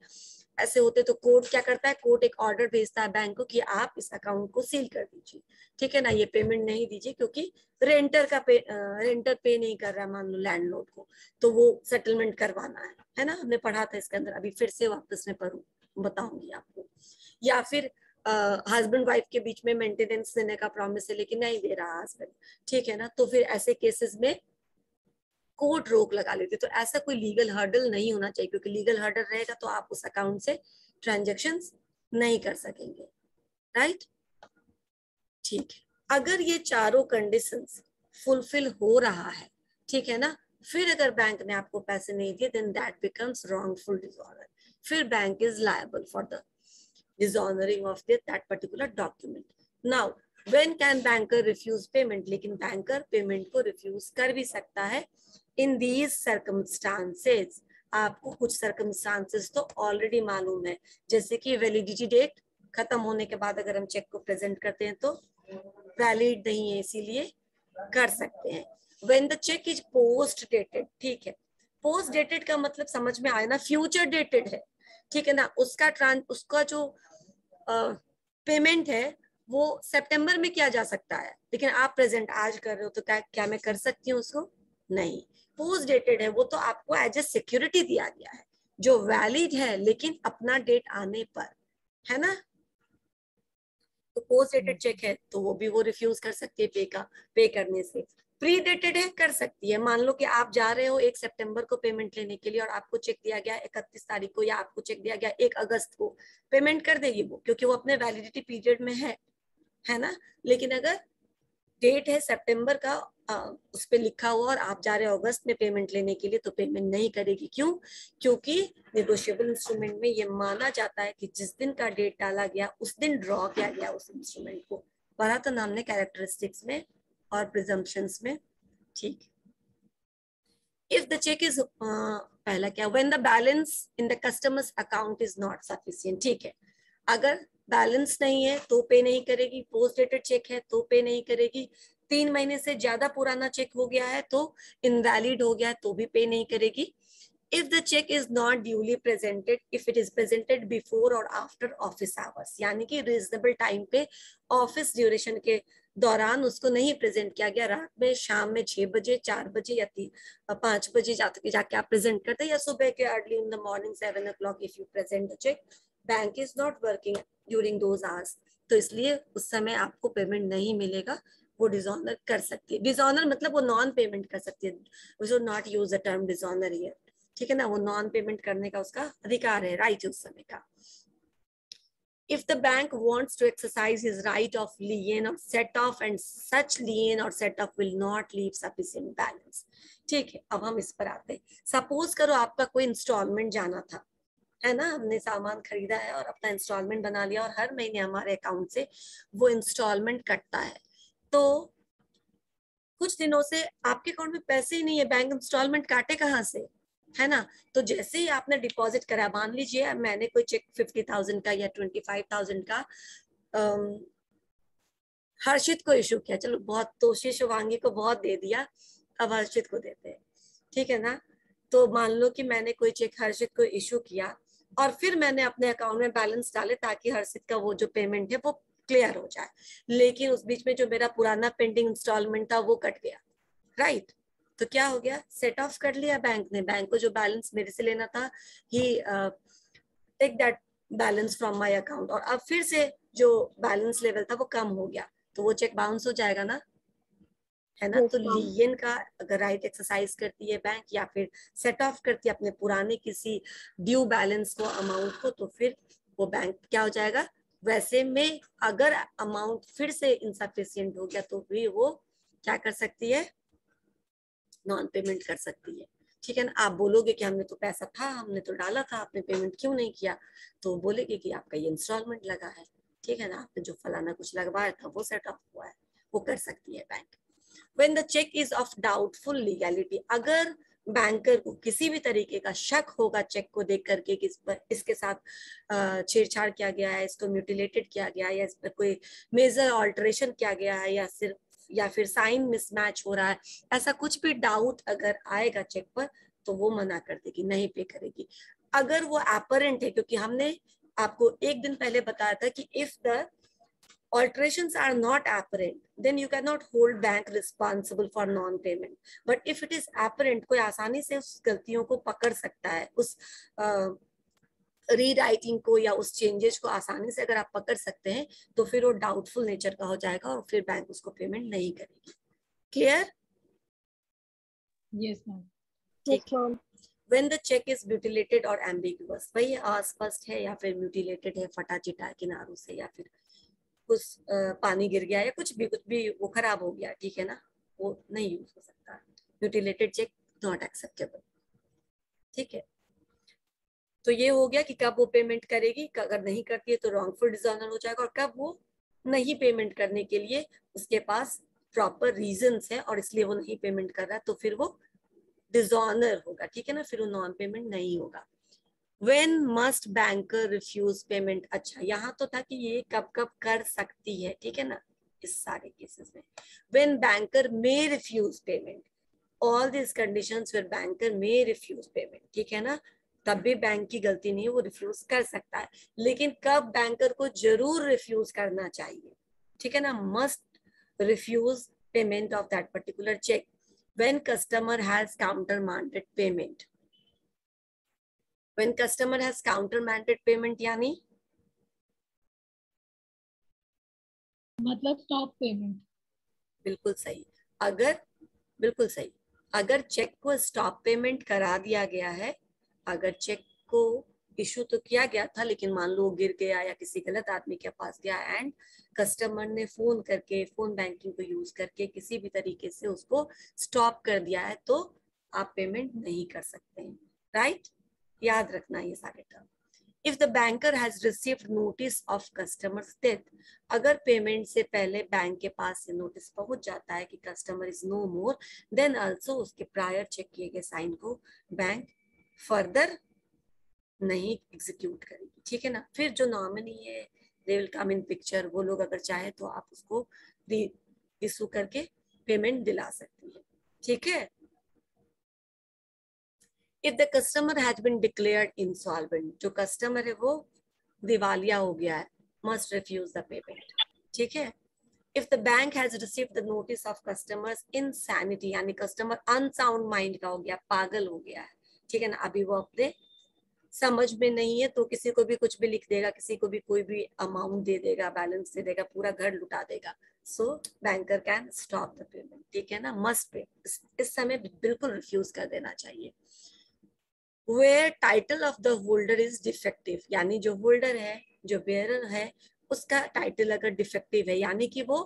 ऐसे होते, तो कोर्ट क्या करता है, कोर्ट एक ऑर्डर भेजता है बैंक को कि आप इस अकाउंट को सील कर दीजिए, ठीक है ना, ये पेमेंट नहीं दीजिए क्योंकि रेंटर पे नहीं कर रहा, मान लो लैंडलॉर्ड को, तो वो सेटलमेंट करवाना है ना। हमने पढ़ा था इसके अंदर, अभी फिर से वापस में पढ़ू बताऊंगी आपको। या फिर हस्बैंड वाइफ के बीच में मेंटेनेंस देने का प्रॉमिस है लेकिन नहीं दे रहा हस्बैंड, ठीक है ना, तो फिर ऐसे केसेस में कोर्ट रोक लगा लेती है। तो ऐसा कोई लीगल हर्डल नहीं होना चाहिए क्योंकि लीगल हर्डल रहेगा तो आप उस अकाउंट से ट्रांजैक्शंस नहीं कर सकेंगे, राइट, ठीक है। अगर ये चारों कंडीशंस फुलफिल हो रहा है, ठीक है ना, फिर अगर बैंक ने आपको पैसे नहीं दिए then that becomes wrongful disorder, फिर bank is liable for the dishonoring of that particular document. Now, when can banker refuse payment? लेकिन banker payment को refuse कर भी सकता है. In these circumstances, आपको कुछ circumstances तो already मालूम है, जैसे कि validity date खत्म होने के बाद अगर हम चेक को प्रेजेंट करते हैं तो वैलिड नहीं है, इसीलिए कर सकते हैं. When the check is post dated, ठीक है, पोस्ट डेटेड का मतलब समझ में आया ना, फ्यूचर डेटेड है, ठीक है ना. उसका जो पेमेंट है वो सितंबर में किया जा सकता है, लेकिन आप प्रेजेंट आज कर रहे हो तो क्या मैं कर सकती हूँ उसको? नहीं. पोस्ट डेटेड है वो तो आपको एज ए सिक्योरिटी दिया गया है जो वैलिड है, लेकिन अपना डेट आने पर, है ना. तो पोस्ट डेटेड चेक है तो वो भी वो रिफ्यूज कर सकती है पे करने से. प्री डेटेड है, कर सकती है. मान लो कि आप जा रहे हो 1 सितंबर को पेमेंट लेने के लिए और आपको चेक दिया गया 31 तारीख को, या आपको चेक दिया गया 1 अगस्त को, पेमेंट कर देगी वो क्योंकि वो अपने वैलिडिटी पीरियड में है, है ना. लेकिन अगर डेट है सितंबर का उस पर लिखा हुआ और आप जा रहे हो अगस्त में पेमेंट लेने के लिए, तो पेमेंट नहीं करेगी. क्यों? क्योंकि निगोशिएबल इंस्ट्रूमेंट में ये माना जाता है कि जिस दिन का डेट डाला गया उस दिन ड्रॉ किया गया उस इंस्ट्रूमेंट को. पढ़ा तो हमने कैरेक्टरिस्टिक्स में और प्रिजम्पशंस में, ठीक. इफ द चेक इज, पहला क्या, when the balance in the customers account is not sufficient, ठीक है. अगर बैलेंस नहीं है तो पे नहीं करेगी. पोस्ट डेटेड चेक है तो पे नहीं करेगी. 3 महीने से ज्यादा पुराना चेक हो गया है तो इनवैलिड हो गया है तो भी पे नहीं करेगी. If the cheque is not duly presented, if it is presented before और आफ्टर ऑफिस आवर्स, यानी कि रीजनेबल टाइम पे ऑफिस ड्यूरेशन के दौरान उसको नहीं प्रेजेंट किया गया, रात में, शाम में 6 बजे, 4 बजे या 5 बजे जाके आप प्रेजेंट करते हैं, या सुबह के early in the morning 7 o'clock if you present the cheque, bank is not working during those hours, तो इसलिए उस समय आपको पेमेंट नहीं मिलेगा. वो डिसऑनर कर सकती है. डिसऑनर मतलब वो नॉन पेमेंट कर सकती है. We should not use the term dishonour here, ठीक है ना. वो नॉन पेमेंट करने का उसका अधिकार है, राइट है उस समय का. If the bank wants to exercise his right of lien or set off, and such lien or set off will not leave sufficient balance, ठीक है. अब हम इस पर आते हैं. सपोज करो आपका कोई इंस्टॉलमेंट जाना था, है ना, हमने सामान खरीदा है और अपना इंस्टॉलमेंट बना लिया और हर महीने हमारे अकाउंट से वो इंस्टॉलमेंट कटता है, तो कुछ दिनों से आपके अकाउंट में पैसे ही नहीं है, बैंक इंस्टॉलमेंट काटे कहाँ से, है ना. तो जैसे ही आपने डिपॉजिट करा, मान लीजिए मैंने कोई चेक 50,000 का या 25,000 का हर्षित को इशू किया, चलो बहुत तोशी शिवांगी को बहुत दे दिया, अब हर्षित को देते हैं, ठीक है ना. तो मान लो कि मैंने कोई चेक हर्षित को इशू किया और फिर मैंने अपने अकाउंट में बैलेंस डाले ताकि हर्षित का वो जो पेमेंट है वो क्लियर हो जाए, लेकिन उस बीच में जो मेरा पुराना पेंडिंग इंस्टॉलमेंट था वो कट गया, राइट. तो क्या हो गया, सेट ऑफ कर लिया बैंक ने. बैंक को जो बैलेंस मेरे से लेना था, he take that balance from my account, और अब फिर से जो बैलेंस लेवल था वो कम हो गया, तो वो चेक बाउंस हो जाएगा ना, है ना. तो लियन का अगर राइट एक्सरसाइज करती है बैंक, या फिर सेट ऑफ करती है अपने पुराने किसी ड्यू बैलेंस को, अमाउंट को, तो फिर वो बैंक क्या हो जाएगा, वैसे में अगर अमाउंट फिर से इनसफिशिएंट हो गया तो भी वो क्या कर सकती है, नॉन पेमेंट कर सकती है, ठीक है ना. आप बोलोगे कि हमने तो पैसा था, हमने तो डाला था, आपने पेमेंट क्यों नहीं किया, तो बोलेगे कि आपका ये इंस्टॉलमेंट लगा है, ठीक है ना, आपने जो फलाना कुछ लगवाया था वो सेट ऑफ हुआ है, वो कर सकती है bank. When the cheque is of doubtful legality, अगर बैंकर को किसी भी तरीके का शक होगा चेक को देख करके कि इस पर, इसके साथ छेड़छाड़ किया गया है, इसको म्यूटिलेटेड किया गया है, या इस पर कोई मेजर ऑल्ट्रेशन किया गया है, या सिर्फ या फिर साइन मिसमैच हो रहा है, ऐसा कुछ भी डाउट अगर आएगा चेक पर तो वो मना कर देगी, नहीं पे करेगी. अगर वो एपरेंट है, क्योंकि हमने आपको एक दिन पहले बताया था कि if the alterations are not apparent, then you cannot hold bank responsible for non-payment. But if it is apparent, कोई आसानी से उस गलतियों को पकड़ सकता है, उस रीराइटिंग को या उस चेंजेस को आसानी से अगर आप पकड़ सकते हैं तो फिर वो डाउटफुल नेचर का हो जाएगा और फिर बैंक उसको पेमेंट नहीं करेगी. क्लियर? Yes ma'am. ठीक है. When the check is mutilated or ambiguous, भाई अस्पष्ट है या फिर mutilated है, फटा चिटा किनारों से, या फिर कुछ पानी गिर गया या कुछ भी वो खराब हो गया, ठीक है ना, वो नहीं यूज हो सकता. mutilated check not acceptable, ठीक है. तो ये हो गया कि कब वो पेमेंट करेगी, अगर नहीं करती है तो रॉन्गफुल डिसऑनर हो जाएगा, और कब वो नहीं पेमेंट करने के लिए उसके पास प्रॉपर रीजंस है और इसलिए वो नहीं पेमेंट कर रहा है, तो फिर वो डिसऑनर होगा, ठीक है ना, फिर वो नॉन पेमेंट नहीं होगा। When must banker refuse payment? अच्छा, यहाँ तो था कि ये कब कब कर सकती है, ठीक है ना, इस सारे केसेस में। When banker may refuse payment, all these conditions where banker may refuse payment, ठीक है ना, तब भी बैंक की गलती नहीं है, वो रिफ्यूज कर सकता है, लेकिन कब बैंकर को जरूर रिफ्यूज करना चाहिए, ठीक है ना, must refuse payment of that particular check when customer has countermanded payment. When customer has countermanded payment यानी मतलब stop payment, बिल्कुल सही, अगर बिल्कुल सही, अगर चेक को स्टॉप पेमेंट करा दिया गया है, अगर चेक को इशू तो किया गया था लेकिन मान लो गिर गया या किसी गलत आदमी के पास गया एंड कस्टमर ने फोन करके, फोन बैंकिंग को यूज करके किसी भी तरीके से उसको स्टॉप कर दिया है, तो आप पेमेंट नहीं कर सकते हैं, राइट, याद रखना ये सारे term. If the banker has received notice of customer's death, अगर पेमेंट से पहले बैंक के पास से नोटिस पहुंच जाता है कि customer is no more, then also उसके prior चेक किए गए साइन को बैंक फर्दर नहीं एग्जीक्यूट करेगी, ठीक है ना। फिर जो नॉमिनी है they will come in picture, वो लोग अगर चाहे तो आप उसको इशू करके पेमेंट दिला सकती है, ठीक है। If the customer has been declared insolvent, जो customer है वो दिवालिया हो गया है, must refuse the payment, ठीक है। If the bank has received the notice of customer's insanity, यानी customer unsound mind का हो गया, पागल हो गया है, ठीक है ना, अभी वो अपने समझ में नहीं है तो किसी को भी कुछ भी लिख देगा, किसी को भी कोई भी अमाउंट दे देगा, बैलेंस दे देगा, पूरा घर लुटा देगा, so banker can stop the payment, ठीक है ना, must pay, इस समय बिल्कुल रिफ्यूज कर देना चाहिए। Where title of the holder is defective, यानी जो holder है, जो bearer है, उसका title अगर defective है, यानी कि वो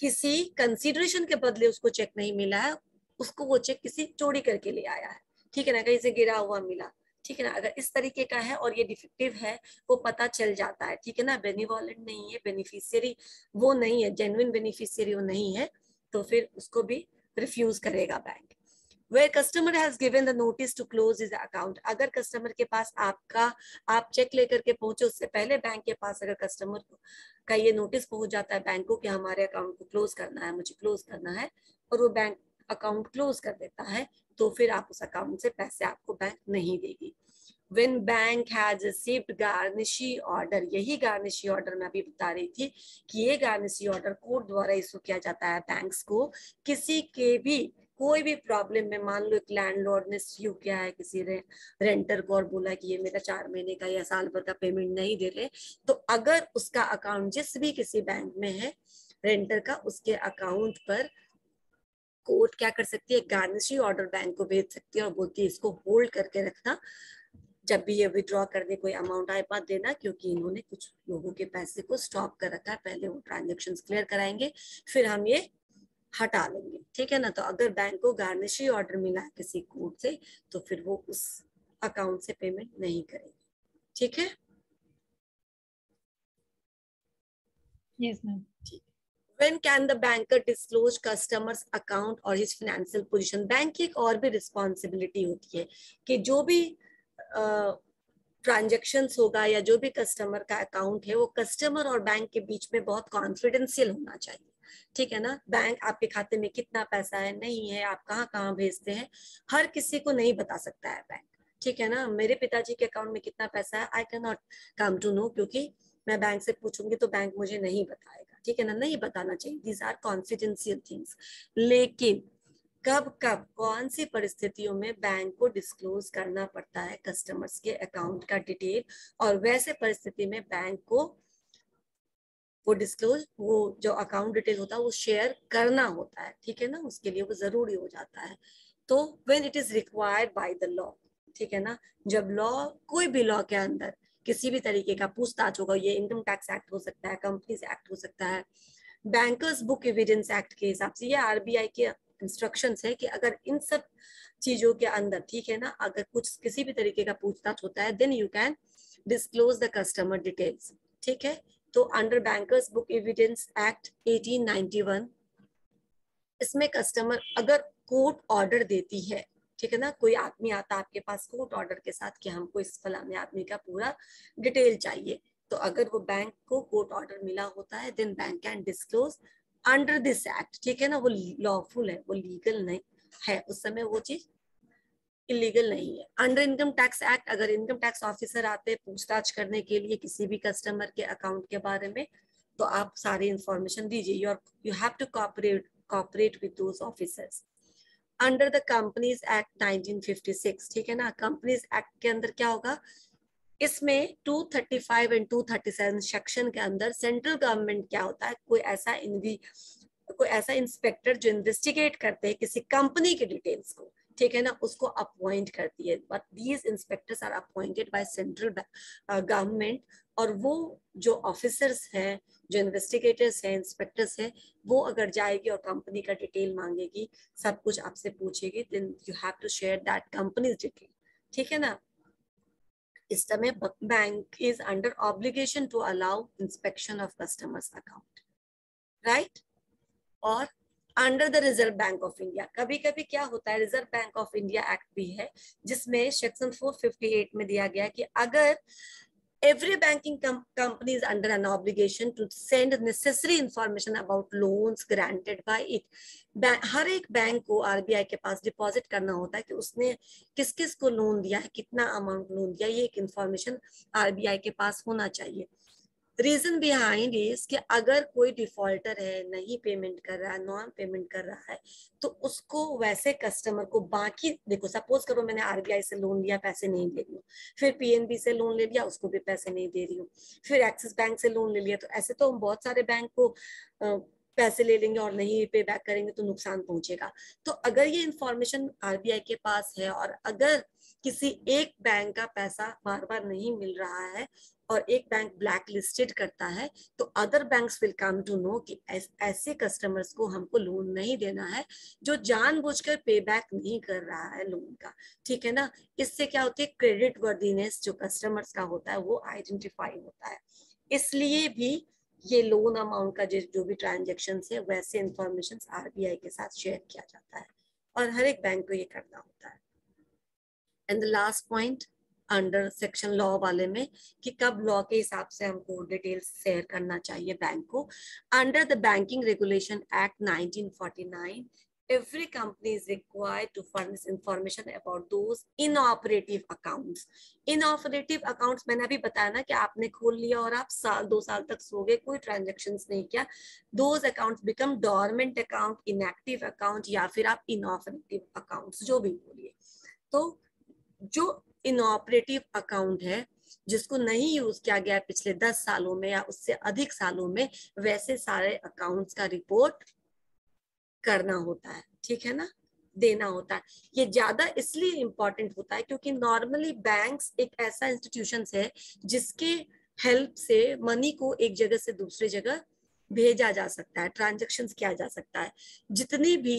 किसी consideration के बदले उसको चेक नहीं मिला है, उसको वो चेक किसी चोरी करके ले आया है, ठीक है ना, कहीं से गिरा हुआ मिला, ठीक है ना, अगर इस तरीके का है और ये डिफेक्टिव है, वो पता चल जाता है, ठीक है ना, बेनिवॉलेंट नहीं है, बेनिफिशियरी वो नहीं है, जेन्युइन बेनिफिशियरी वो नहीं है, तो फिर उसको भी रिफ्यूज करेगा bank. Where customer has given the notice to close his account, अगर कस्टमर के पास आपका, आप चेक लेकर के पहुंचे उससे पहले बैंक के पास अगर कस्टमर का ये नोटिस पहुंच जाता है बैंक को कि हमारे अकाउंट को क्लोज करना है, मुझे क्लोज करना है, और वो बैंक अकाउंट क्लोज कर देता है, तो फिर आप उस अकाउंट से पैसे आपको बैंक नहीं देगी। When bank has received garnishee order, यही गार्निशी ऑर्डर मैं अभी बता रही थी कि ये गार्निशी ऑर्डर कोर्ट द्वारा इशू किया जाता है बैंक्स को, किसी के भी कोई भी प्रॉब्लम में, मान लो एक लैंडलॉर्ड ने स्यू किया है किसी रेंटर को और बोला कि ये मेरा 4 महीने का या साल भर का पेमेंट नहीं दे रहे, तो अगर उसका अकाउंट जिस भी किसी बैंक में है रेंटर का, उसके अकाउंट पर कोर्ट क्या कर सकती है, गार्निशी ऑर्डर बैंक को भेज सकती है और बोलती है इसको होल्ड करके रखना, जब भी ये विड्रॉ कर दे कोई अमाउंट आए मत देना, क्योंकि इन्होंने कुछ लोगों के पैसे को स्टॉप कर रखा है, पहले वो ट्रांजेक्शन क्लियर कराएंगे फिर हम ये हटा लेंगे, ठीक है ना। तो अगर बैंक को गार्निशी ऑर्डर मिला है किसी कोर्ट से, तो फिर वो उस अकाउंट से पेमेंट नहीं करेगी, ठीक है। यस मैम, ठीक। When can the banker disclose customer's account or his financial position? Bank की एक और भी रिस्पॉन्सिबिलिटी होती है कि जो भी ट्रांजेक्शन्स होगा या जो भी कस्टमर का अकाउंट है, वो कस्टमर और बैंक के बीच में बहुत कॉन्फिडेंशियल होना चाहिए, ठीक है ना। बैंक आपके खाते में कितना पैसा है, नहीं है, आप कहाँ कहाँ भेजते हैं, हर किसी को नहीं बता सकता है बैंक, ठीक है ना। मेरे पिताजी के अकाउंट में कितना पैसा है I can not come to know, क्योंकि मैं बैंक से पूछूंगी तो बैंक मुझे नहीं बताएगा, ठीक है ना, नहीं बताना चाहिए, दीज आर कॉन्फिडेंशियल थिंग्स। लेकिन कब कब कौन सी परिस्थितियों में बैंक को डिस्क्लोज करना पड़ता है कस्टमर्स के अकाउंट का डिटेल, और वैसे परिस्थिति में बैंक को वो डिस्क्लोज, वो जो अकाउंट डिटेल होता है वो शेयर करना होता है, ठीक है ना, उसके लिए वो जरूरी हो जाता है। तो when it is required by the law, ठीक है ना, जब लॉ, कोई भी लॉ के अंदर किसी भी तरीके का पूछताछ होगा, ये इनकम टैक्स एक्ट हो सकता है, कंपनीज एक्ट हो सकता है, बैंकर्स बुक एविडेंस एक्ट के हिसाब से, या आरबीआई के इंस्ट्रक्शंस है कि अगर इन सब चीजों के अंदर, ठीक है ना, अगर कुछ किसी भी तरीके का पूछताछ होता है, then you can disclose the customer details, ठीक है। तो under बैंकर्स बुक एविडेंस एक्ट 1891 इसमें कस्टमर अगर कोर्ट ऑर्डर देती है, ठीक है ना, कोई आदमी आता है आपके पास कोर्ट ऑर्डर के साथ कि हमको इस फलाने आदमी का पूरा डिटेल चाहिए, तो अगर वो बैंक को कोर्ट ऑर्डर मिला होता है then bank can disclose under this act, ठीक है ना। वो लॉफुल है, वो लीगल नहीं है, उस समय वो चीज इलीगल नहीं है। अंडर इनकम टैक्स एक्ट अगर इनकम टैक्स ऑफिसर आते पूछताछ करने के लिए किसी भी कस्टमर के अकाउंट के बारे में, तो आप सारी इंफॉर्मेशन दीजिए, you have to cooperate with those officers. Under the companies act 1956, ठीक है ना, कंपनीज एक्ट के अंदर क्या होगा, इसमें 235 एंड 237 सेक्शन के अंदर सेंट्रल गवर्नमेंट क्या होता है, कोई ऐसा इंस्पेक्टर जो इन्वेस्टिगेट करते हैं किसी कंपनी के डिटेल्स को, ठीक है ना, उसको अपॉइंट करती है। But these inspectors are appointed by central government, और वो जो ऑफिसर्स हैं, जो इन्वेस्टिगेटर्स हैं, इंस्पेक्टर्स हैं, वो अगर जाएगी और कंपनी का डिटेल मांगेगी, सब कुछ आपसे पूछेगी, then you have to share that companies detail, ठीक है ना। इस समय bank is under obligation to allow inspection of customers account, right. और under the reserve bank of India, कभी कभी क्या होता है, reserve bank of India act भी है जिसमें सेक्शन 458 में दिया गया कि अगर every banking company is under an obligation to send necessary information about loans granted by it, हर एक बैंक को आरबीआई के पास डिपॉजिट करना होता है कि उसने किस किस को लोन दिया है, कितना अमाउंट लोन दिया, ये एक इंफॉर्मेशन आरबीआई के पास होना चाहिए। रीजन बिहाइंड इज कि अगर कोई डिफॉल्टर है, नहीं पेमेंट कर रहा है, नॉन पेमेंट कर रहा है, तो उसको वैसे कस्टमर को बाकी, देखो सपोज करो मैंने आरबीआई से लोन लिया, पैसे नहीं दे रही हूँ, फिर पीएनबी से लोन ले लिया, उसको भी पैसे नहीं दे रही हूँ, फिर एक्सिस बैंक से लोन ले लिया, तो ऐसे तो हम बहुत सारे बैंक को पैसे ले लेंगे और नहीं पे बैक करेंगे तो नुकसान पहुंचेगा। तो अगर ये इंफॉर्मेशन आरबीआई के पास है और अगर किसी एक बैंक का पैसा बार बार नहीं मिल रहा है और एक बैंक ब्लैक लिस्टेड करता है, तो other banks will come to know कि ऐसे कस्टमर्स को हमको लोन नहीं देना है जो जानबूझकर पे बैक नहीं कर रहा है लोन का, ठीक है ना। इससे क्या होती है, क्रेडिट वर्दीनेस जो कस्टमर्स का होता है वो आइडेंटिफाई होता है, इसलिए भी ये लोन अमाउंट का जो भी ट्रांजेक्शन है वैसे इंफॉर्मेशन आरबीआई के साथ शेयर किया जाता है और हर एक बैंक को ये करना होता है। And the last point under section law वाले में कि कब लॉ के हिसाब से हमको डिटेल्स शेयर करना चाहिए बैंक को। Under the banking regulation act 1949 every company is required to furnish information about those inoperative accounts। Inoperative accounts मैंने अभी बताया ना कि आपने खोल लिया और आप साल दो साल तक सो गए, कोई ट्रांजेक्शन्स नहीं किया, those accounts become dormant account, inactive account या फिर आप inoperative accounts जो भी बोलिए। तो जो इनऑपरेटिव अकाउंट है जिसको नहीं यूज किया गया पिछले 10 सालों में या उससे अधिक सालों में, वैसे सारे अकाउंट्स का रिपोर्ट करना होता है, ठीक है ना, देना होता है। ये ज्यादा इसलिए इम्पोर्टेंट होता है क्योंकि नॉर्मली बैंक्स एक ऐसा इंस्टीट्यूशन है जिसके हेल्प से मनी को एक जगह से दूसरी जगह भेजा जा सकता है, ट्रांजेक्शन किया जा सकता है। जितनी भी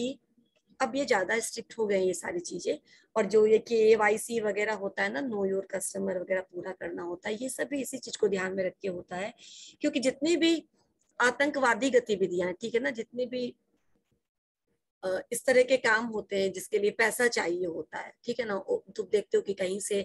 अब ये ज्यादा स्ट्रिक्ट हो गए हैं ये सारी चीजें, और जो ये KYC वगैरह होता है ना, नो योर कस्टमर वगैरह पूरा करना होता है, ये सब भी इसी चीज को ध्यान में रख के होता है, क्योंकि जितनी भी आतंकवादी गतिविधियां, ठीक है ना, जितनी भी इस तरह के काम होते हैं जिसके लिए पैसा चाहिए होता है, ठीक है ना, तुम देखते हो कि कहीं से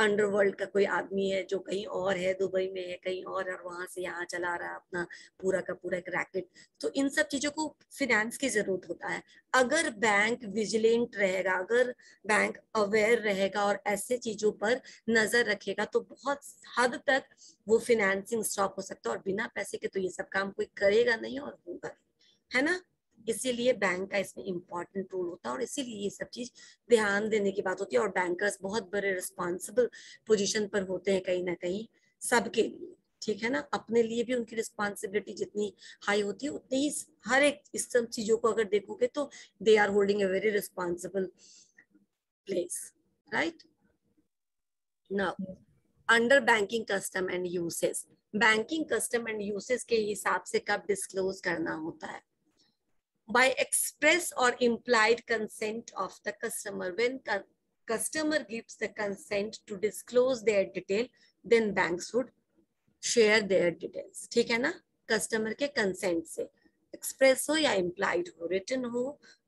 अंडरवर्ल्ड का कोई आदमी है जो कहीं और है, दुबई में है कहीं और वहां से यहाँ चला रहा है अपना पूरा का पूरा एक रैकेट। तो इन सब चीजों को फिनेंस की जरूरत होता है। अगर बैंक विजिलेंट रहेगा, अगर बैंक अवेयर रहेगा और ऐसे चीजों पर नजर रखेगा तो बहुत हद तक वो फिनेंसिंग स्टॉप हो सकता है, और बिना पैसे के तो ये सब काम कोई करेगा नहीं और होगा नहीं, है ना। इसीलिए बैंक का इसमें इम्पोर्टेंट रोल होता है और इसीलिए ये सब चीज ध्यान देने की बात होती है। और बैंकर्स बहुत बड़े रिस्पॉन्सिबल पोजीशन पर होते हैं कहीं ना कहीं सबके लिए, ठीक है ना, अपने लिए भी उनकी रिस्पॉन्सिबिलिटी जितनी हाई होती है उतनी ही हर एक इस सब चीजों को अगर देखोगे तो they are holding a very responsible place, right. Now under banking custom and usage, banking custom and usage के हिसाब से कब डिस्क्लोज करना होता है। by express or implied consent of the customer. When customer gives the consent to disclose their detail, then banks would share their details. ठीक है ना, customer के consent से, express हो या implied हो, written हो,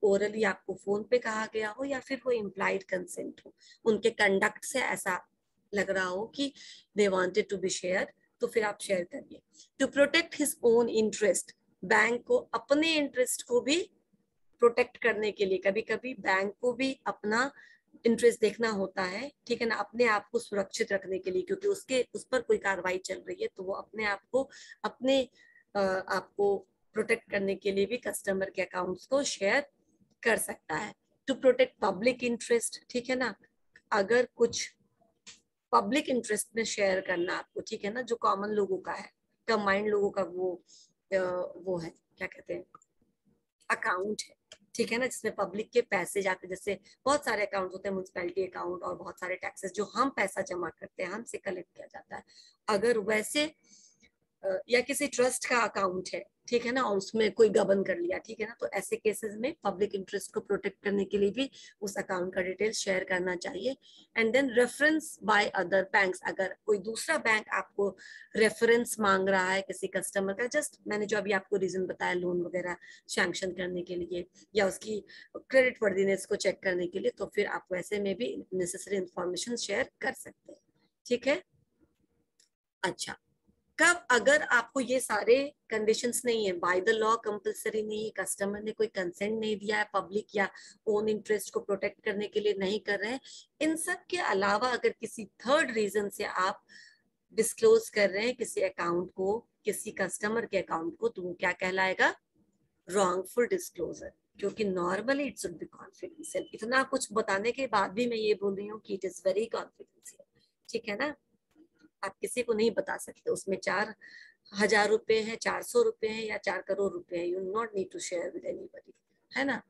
orally आपको phone पे कहा गया हो या फिर वो implied consent हो, उनके conduct से ऐसा लग रहा हो कि they wanted to be shared, तो फिर आप share करिए. To protect his own interest, bank को अपने इंटरेस्ट को भी प्रोटेक्ट करने के लिए, कभी कभी बैंक को भी अपना इंटरेस्ट देखना होता है, ठीक है ना, अपने आप को सुरक्षित रखने के लिए, क्योंकि उसके उस पर कोई कार्रवाई चल रही है, तो वो अपने आप को प्रोटेक्ट करने के लिए भी कस्टमर के अकाउंट्स को शेयर कर सकता है. टू प्रोटेक्ट पब्लिक इंटरेस्ट, ठीक है ना, अगर कुछ पब्लिक इंटरेस्ट में शेयर करना आपको, ठीक है ना, जो कॉमन लोगों का है, कंबाइंड लोगों का वो है, क्या कहते हैं, अकाउंट है, ठीक है ना, जिसमें पब्लिक के पैसे जाते, जैसे बहुत सारे अकाउंट होते हैं, म्यूनसिपैलिटी अकाउंट और बहुत सारे टैक्सेस जो हम पैसा जमा करते हैं, हमसे कलेक्ट किया जाता है, अगर वैसे, या किसी ट्रस्ट का अकाउंट है, ठीक है ना, और उसमें कोई गबन कर लिया, ठीक है ना, तो ऐसे केसेस में पब्लिक इंटरेस्ट को प्रोटेक्ट करने के लिए भी उस अकाउंट का डिटेल शेयर करना चाहिए. And then reference by other banks, अगर कोई दूसरा बैंक आपको रेफरेंस मांग रहा है किसी कस्टमर का, जस्ट मैंने जो अभी आपको रीजन बताया, लोन वगैरह सैंक्शन करने के लिए या उसकी क्रेडिट वर्दीनेस को चेक करने के लिए, तो फिर आप वैसे में भी नेसेसरी इंफॉर्मेशन शेयर कर सकते हैं, ठीक है. अच्छा, कब, अगर आपको ये सारे कंडीशंस नहीं है, बाय द लॉ कंपलसरी नहीं है, कस्टमर ने कोई कंसेंट नहीं दिया है, पब्लिक या ओन इंटरेस्ट को प्रोटेक्ट करने के लिए नहीं कर रहे हैं, इन सब के अलावा अगर किसी थर्ड रीजन से आप डिस्क्लोज कर रहे हैं किसी अकाउंट को, किसी कस्टमर के अकाउंट को, तो वो क्या कहलाएगा, रॉन्गफुल डिस्क्लोजर, क्योंकि normally it should be confidential. इतना कुछ बताने के बाद भी मैं ये बोल रही हूँ कि इट इज वेरी कॉन्फिडेंशियल, ठीक है ना, आप किसी को नहीं बता सकते, उसमें 4,000 रुपए है, 400 रुपए है या 4 करोड़ रुपए है, you not need to share with anybody, है ना.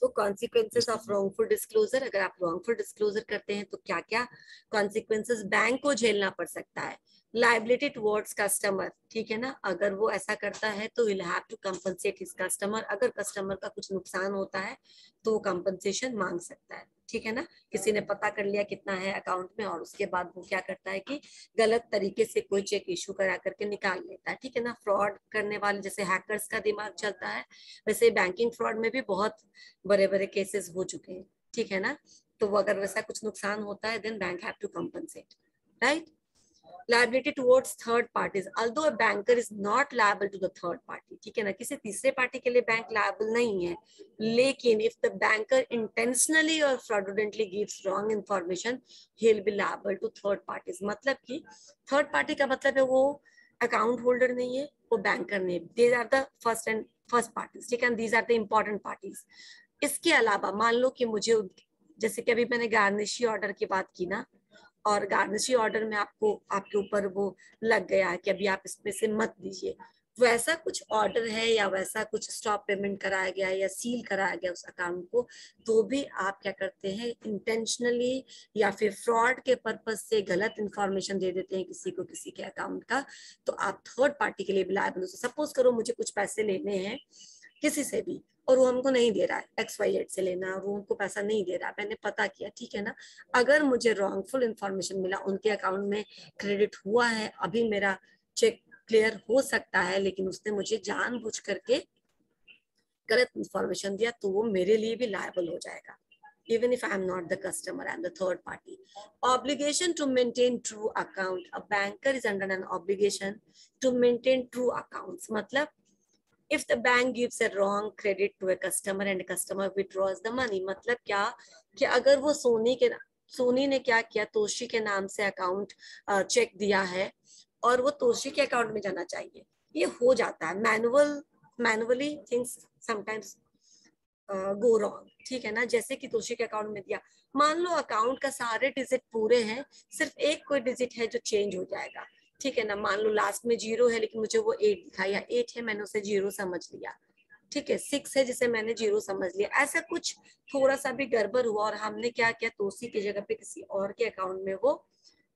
तो कॉन्सिक्वेंसेस ऑफ रॉन्गफुल डिस्क्लोजर, अगर आप रॉन्गफुल डिस्क्लोजर करते हैं तो क्या क्या कॉन्सिक्वेंसेस बैंक को झेलना पड़ सकता है. लायबिलिटी टुवर्ड्स कस्टमर, ठीक है ना, अगर वो ऐसा करता है तो he'll have to compensate his customer. अगर कस्टमर का कुछ नुकसान होता है तो वो कंपनसेशन मांग सकता है, ठीक है ना. किसी ने पता कर लिया कितना है अकाउंट में और उसके बाद वो क्या करता है कि गलत तरीके से कोई चेक इशू करा करके निकाल लेता है, ठीक है ना. फ्रॉड करने वाले, जैसे हैकर्स का दिमाग चलता है, वैसे बैंकिंग फ्रॉड में भी बहुत बड़े बड़े केसेस हो चुके हैं, ठीक है ना. तो वो अगर वैसा कुछ नुकसान होता है, then bank have to compensate, right. liability towards third parties, although a banker is not liable to the third party, ठीक है ना, किसी तीसरे पार्टी के लिए बैंक liable नहीं है, लेकिन if the banker intentionally or fraudulently gives wrong information, he'll be liable to third parties. मतलब कि third party का मतलब है वो account holder नहीं है, वो banker नहीं है. These are the first parties, ठीक है, and these are the important parties. इसके अलावा मान लो कि मुझे, जैसे कि अभी मैंने गार्निशी ऑर्डर की बात की ना, और गार्निशी ऑर्डर में आपको, आपके ऊपर वो लग गया है कि अभी आप इसमें से मत दीजिए, वैसा कुछ ऑर्डर है या वैसा कुछ स्टॉप पेमेंट कराया गया है या सील कराया गया उस अकाउंट को, तो भी आप क्या करते हैं, इंटेंशनली या फिर फ्रॉड के पर्पज से गलत इंफॉर्मेशन दे देते हैं किसी को, किसी के अकाउंट का, तो आप थर्ड पार्टी के लिए भी लायबल हो. सपोज करो मुझे कुछ पैसे लेने हैं किसी से भी और वो हमको नहीं दे रहा है, XYZ से लेना, वो हमको पैसा नहीं दे रहा, मैंने पता किया, ठीक है ना. अगर मुझे रॉन्गफुल इंफॉर्मेशन मिला, उनके अकाउंट में क्रेडिट हुआ है, अभी मेरा चेक क्लियर हो सकता है, लेकिन उसने मुझे जानबूझ करके गलत इंफॉर्मेशन दिया, तो वो मेरे लिए भी लायबल हो जाएगा, even if I am not the customer, I am the third party. Obligation to maintain true account, a banker is under an obligation to maintain true accounts, मतलब if the bank gives a wrong credit to a customer and the customer withdraws the money, मतलब क्या कि अगर वो सोनी ने क्या किया, तोशी के नाम से अकाउंट चेक दिया है और वो तोशी के अकाउंट में जाना चाहिए, ये हो जाता है, manually things sometimes go wrong, ठीक है ना. जैसे कि तोशी के अकाउंट में दिया, मान लो अकाउंट का सारे डिजिट पूरे हैं, सिर्फ एक कोई डिजिट है जो चेंज हो जाएगा, ठीक है ना. मान लो लास्ट में 0 है, लेकिन मुझे वो 8 दिखा, या 8 है मैंने उसे 0 समझ लिया, ठीक है, 6 है जिसे मैंने 0 समझ लिया, ऐसा कुछ थोड़ा सा भी गड़बड़ हुआ और हमने क्या किया, तोसी की जगह पे किसी और के अकाउंट में वो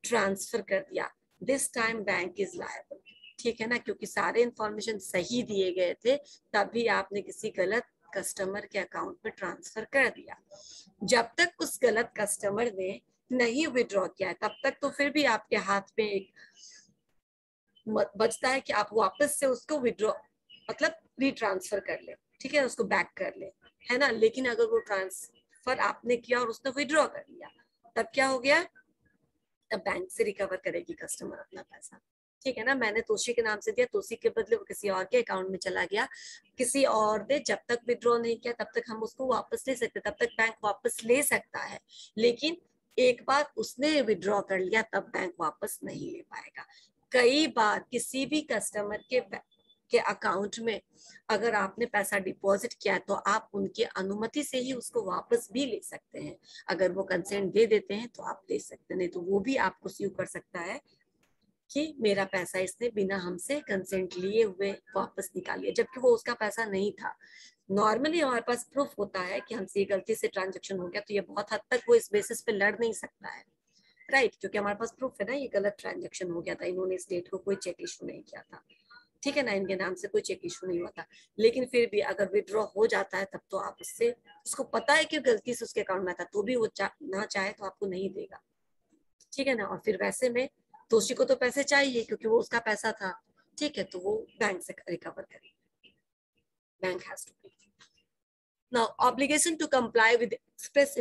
ट्रांसफर कर दिया, this time bank is liable, ठीक है ना, क्योंकि सारे इंफॉर्मेशन सही दिए गए थे तभी आपने किसी गलत कस्टमर के अकाउंट में ट्रांसफर कर दिया। जब तक उस गलत कस्टमर ने नहीं विड्रॉ किया है तब तक तो फिर भी आपके हाथ में एक बचता है कि आप वापस से उसको विड्रॉ मतलब रिट्रांसफर कर ले, ठीक है, उसको बैक कर ले, है ना। लेकिन अगर वो ट्रांसफर आपने किया और उसने विड्रॉ कर लिया तब क्या हो गया, तब बैंक से रिकवर करेगी कस्टमर अपना पैसा, ठीक है ना। मैंने तोशी के नाम से दिया, तोशी के बदले वो किसी और के अकाउंट में चला गया, किसी और ने जब तक विड्रॉ नहीं किया तब तक हम उसको वापस ले सकते, तब तक बैंक वापस ले सकता है, लेकिन एक बार उसने विड्रॉ कर लिया तब बैंक वापस नहीं ले पाएगा। कई बार किसी भी कस्टमर के अकाउंट में अगर आपने पैसा डिपॉजिट किया तो आप उनकी अनुमति से ही उसको वापस भी ले सकते हैं, अगर वो कंसेंट दे देते हैं तो आप ले सकते हैं, नहीं तो वो भी आपको स्यू कर सकता है कि मेरा पैसा इसने बिना हमसे कंसेंट लिए हुए वापस निकाल लिया, जबकि वो उसका पैसा नहीं था। नॉर्मली हमारे पास प्रूफ होता है कि हमसे गलती से ट्रांजेक्शन हो गया तो ये बहुत हद तक वो इस बेसिस पे लड़ नहीं सकता है, राइट, क्योंकि हमारे पास प्रूफ है ना, ये गलत ट्रांजेक्शन हो गया था, इन्होंने इस डेट को कोई चेक इशू नहीं किया था, ठीक है ना, इनके नाम से कोई चेक इशू नहीं हुआ था। लेकिन फिर भी अगर विड्रॉ हो जाता है तब तो आप उससे, उसको पता है कि गलती से उसके अकाउंट में आता तो भी वो ना चाहे तो आपको नहीं देगा, ठीक है ना। और फिर वैसे में दोषी को तो पैसे चाहिए क्योंकि वो उसका पैसा था, ठीक है, तो वो बैंक से रिकवर करेगी, bank has to pay. Now obligation to comply with express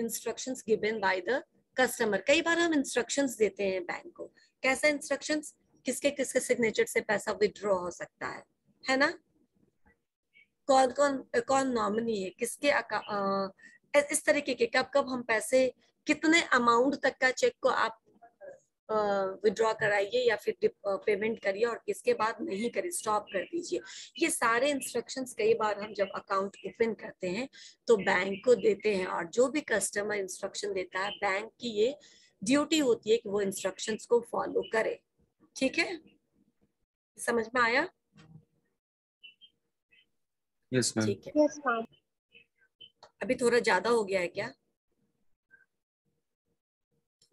instructions given by the customer. कई बार हम इंस्ट्रक्शंस देते हैं बैंक को, कैसा इंस्ट्रक्शंस, किसके किसके सिग्नेचर से पैसा विड्रॉ हो सकता है ना, कौन कौन कौन नॉमिनी है, किसके इस तरीके के, कब कब हम पैसे, कितने अमाउंट तक का चेक को आप विड्रॉ कराइए या फिर पेमेंट करिए और किसके बाद नहीं करिए, स्टॉप कर दीजिए। ये सारे इंस्ट्रक्शंस कई बार हम जब अकाउंट ओपन करते हैं तो बैंक को देते हैं, और जो भी कस्टमर इंस्ट्रक्शन देता है बैंक की ये ड्यूटी होती है कि वो इंस्ट्रक्शंस को फॉलो करे, ठीक है, समझ में आया? Yes ma'am. ठीक है। Yes, ma'am. अभी थोड़ा ज्यादा हो गया है क्या,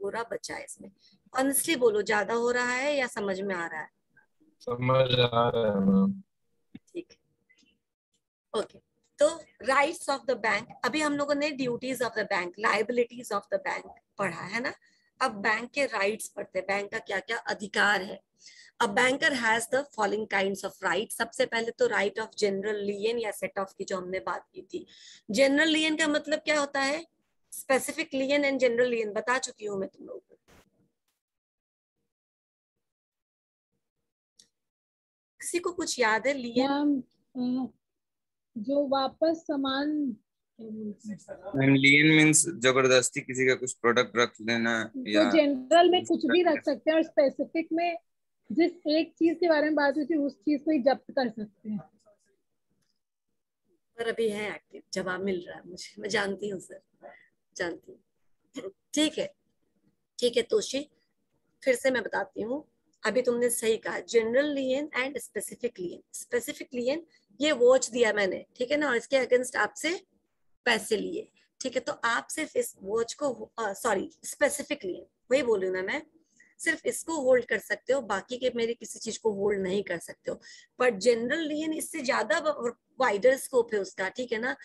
थोड़ा बचा है इसमें, ऑनेस्टली बोलो ज्यादा हो रहा है या समझ में आ रहा है? समझ आ रहा है मैम। ठीक है, ओके। तो राइट्स ऑफ द बैंक, अभी हम लोगों ने duties of the bank, liabilities of the bank पढ़ा है ना, अब बैंक के राइट्स पढ़ते हैं, बैंक का क्या क्या अधिकार है। A banker has the following kinds of right. सबसे पहले तो राइट ऑफ जनरल लियन या सेट ऑफ की जो हमने बात की थी। जनरल लियन का मतलब क्या होता है, specific लियन and general लियन बता चुकी हूँ मैं तुम लोगों को। किसी को कुछ याद है? लियन जो वापस सामान, लियन मींस जबरदस्ती किसी का कुछ प्रोडक्ट रख लेना, या जनरल में कुछ भी रख सकते हैं और स्पेसिफिक में जिस एक चीज के बारे में बात हुई थी उस चीज को ही जब्त कर सकते हैं। पर अभी है एक्टिव, जवाब मिल रहा है मुझे, मैं जानती हूँ सर, जानती हूँ, ठीक है, ठीक है। तोशी फिर से मैं बताती हूँ, अभी तुमने सही कहा, general लियन and specific लियन। Specific लियन ये वॉच दिया मैंने, ठीक है ना, और इसके अगेंस्ट आपसे पैसे लिए, ठीक है, तो आप सिर्फ इस वॉच को, सॉरी स्पेसिफिक लियन, वही बोल रही हूँ ना मैं, सिर्फ इसको होल्ड कर सकते हो, बाकी के मेरे किसी चीज को होल्ड नहीं कर सकते हो। बट जनरल लियन इससे ज्यादा वाइडर स्कोप है उसका, ठीक है ना,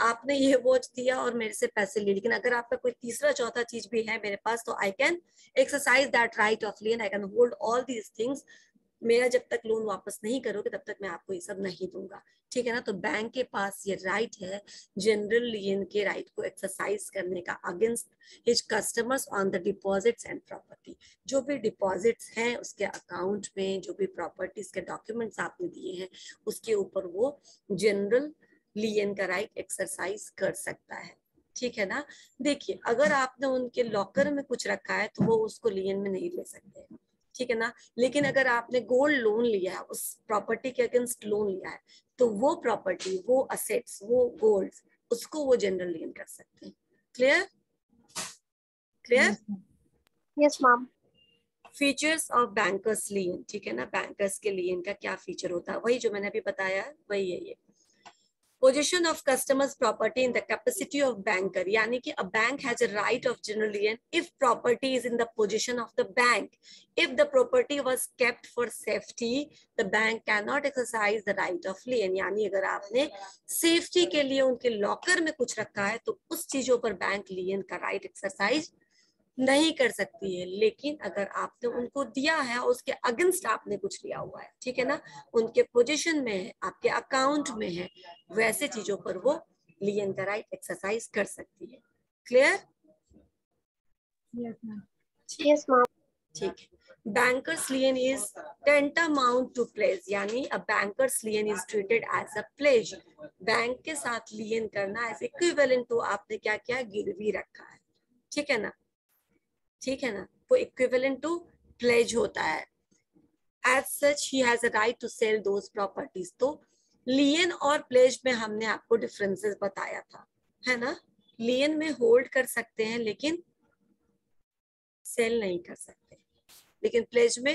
आपने ये वॉच दिया और मेरे से पैसे लिए, लेकिन अगर आपका कोई तीसरा चौथा चीज भी है मेरे पास तो I can exercise that right of लियन, I can hold all these things. मेरा जब तक लोन वापस नहीं करोगे तब तक मैं आपको ये सब नहीं दूंगा, ठीक है ना। तो बैंक के पास ये राइट है जनरल लियन के राइट को एक्सरसाइज करने का, against his customers on the deposits and property. जो भी डिपॉजिट्स हैं उसके अकाउंट में, जो भी प्रॉपर्टीज के डॉक्यूमेंट्स आपने दिए हैं उसके ऊपर वो जनरल लियन का राइट एक्सरसाइज कर सकता है, ठीक है ना। देखिए अगर आपने उनके लॉकर में कुछ रखा है तो वो उसको लियन में नहीं ले सकते, ठीक है ना। लेकिन अगर आपने गोल्ड लोन लिया है, उस प्रॉपर्टी के अगेंस्ट लोन लिया है, तो वो प्रॉपर्टी, वो असेट्स, वो गोल्ड, उसको वो जनरल लियन कर सकते हैं। Clear? Clear? Yes ma'am. Features of bankers लियन, ठीक है ना, बैंकर्स के लियन का क्या फीचर होता है, वही जो मैंने अभी बताया वही है। ये position of customers property in the capacity of banker, यानी कि a bank has a right of general लियन if property is in the position of the bank. If the property was kept for safety the bank can not exercise the right of लियन. यानी अगर आपने safety के लिए उनके locker में कुछ रखा है तो उस चीजों पर बैंक लियन का राइट एक्सरसाइज नहीं कर सकती है. लेकिन अगर आपने उनको दिया है और उसके अगेंस्ट आपने कुछ लिया हुआ है, ठीक है ना, उनके पोजीशन में है, आपके अकाउंट में है, वैसे चीजों पर वो लियन का राइट एक्सरसाइज कर सकती है. क्लियर? Yes ma'am. ठीक है. Banker's lien is tantamount to pledge, यानी a banker's lien is treated as a pledge. Bank के साथ lien करना as equivalent to आपने क्या किया, गिरवी रखा है, ठीक है ना, ठीक है ना, वो equivalent to pledge होता है. As such he has a right to sell those properties. तो lien और pledge में हमने आपको differences बताया था, है ना. lien में hold कर सकते हैं लेकिन sell नहीं कर सकते, लेकिन प्लेज में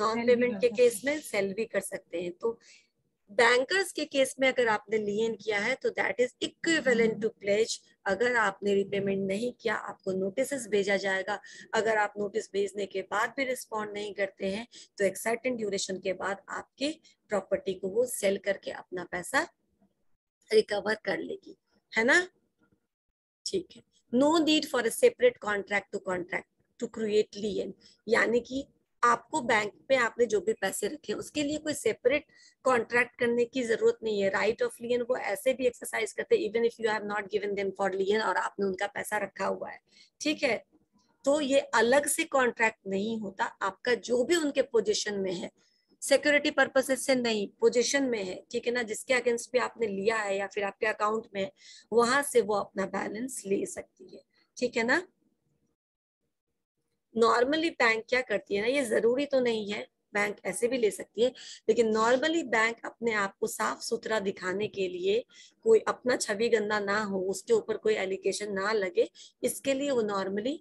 नॉन पेमेंट के केस में सेल भी कर सकते हैं. तो बैंकर्स के केस में अगर आपने लियन किया है तो that is equivalent to pledge. अगर आपने रिपेमेंट नहीं किया आपको नोटिस भेजा जाएगा. अगर आप नोटिस भेजने के बाद भी रिस्पॉन्ड नहीं करते हैं तो एक सर्टेन ड्यूरेशन के बाद आपके प्रॉपर्टी को वो सेल करके अपना पैसा रिकवर कर लेगी, है ना. ठीक है. No need for a separate contract to contract to create लियन, यानी कि आपको बैंक में आपने जो भी पैसे रखे उसके लिए कोई सेपरेट कॉन्ट्रैक्ट करने की जरूरत नहीं है. राइट ऑफ लियन वो ऐसे भी एक्सरसाइज करते even if you have not given them for लियन और आपने उनका पैसा रखा हुआ है, ठीक है. तो ये अलग से कॉन्ट्रैक्ट नहीं होता. आपका जो भी उनके पोजीशन में है, सिक्योरिटी पर्पसेस से नहीं, पोजीशन में है, ठीक है ना, जिसके अगेंस्ट भी आपने लिया है या फिर आपके अकाउंट में है, वहां से वो अपना बैलेंस ले सकती है, ठीक है ना. नॉर्मली बैंक क्या करती है ना, ये जरूरी तो नहीं है, बैंक ऐसे भी ले सकती है, लेकिन नॉर्मली बैंक अपने आप को साफ सुथरा दिखाने के लिए, कोई अपना छवि गंदा ना हो, उसके ऊपर कोई एलिगेशन ना लगे, इसके लिए वो नॉर्मली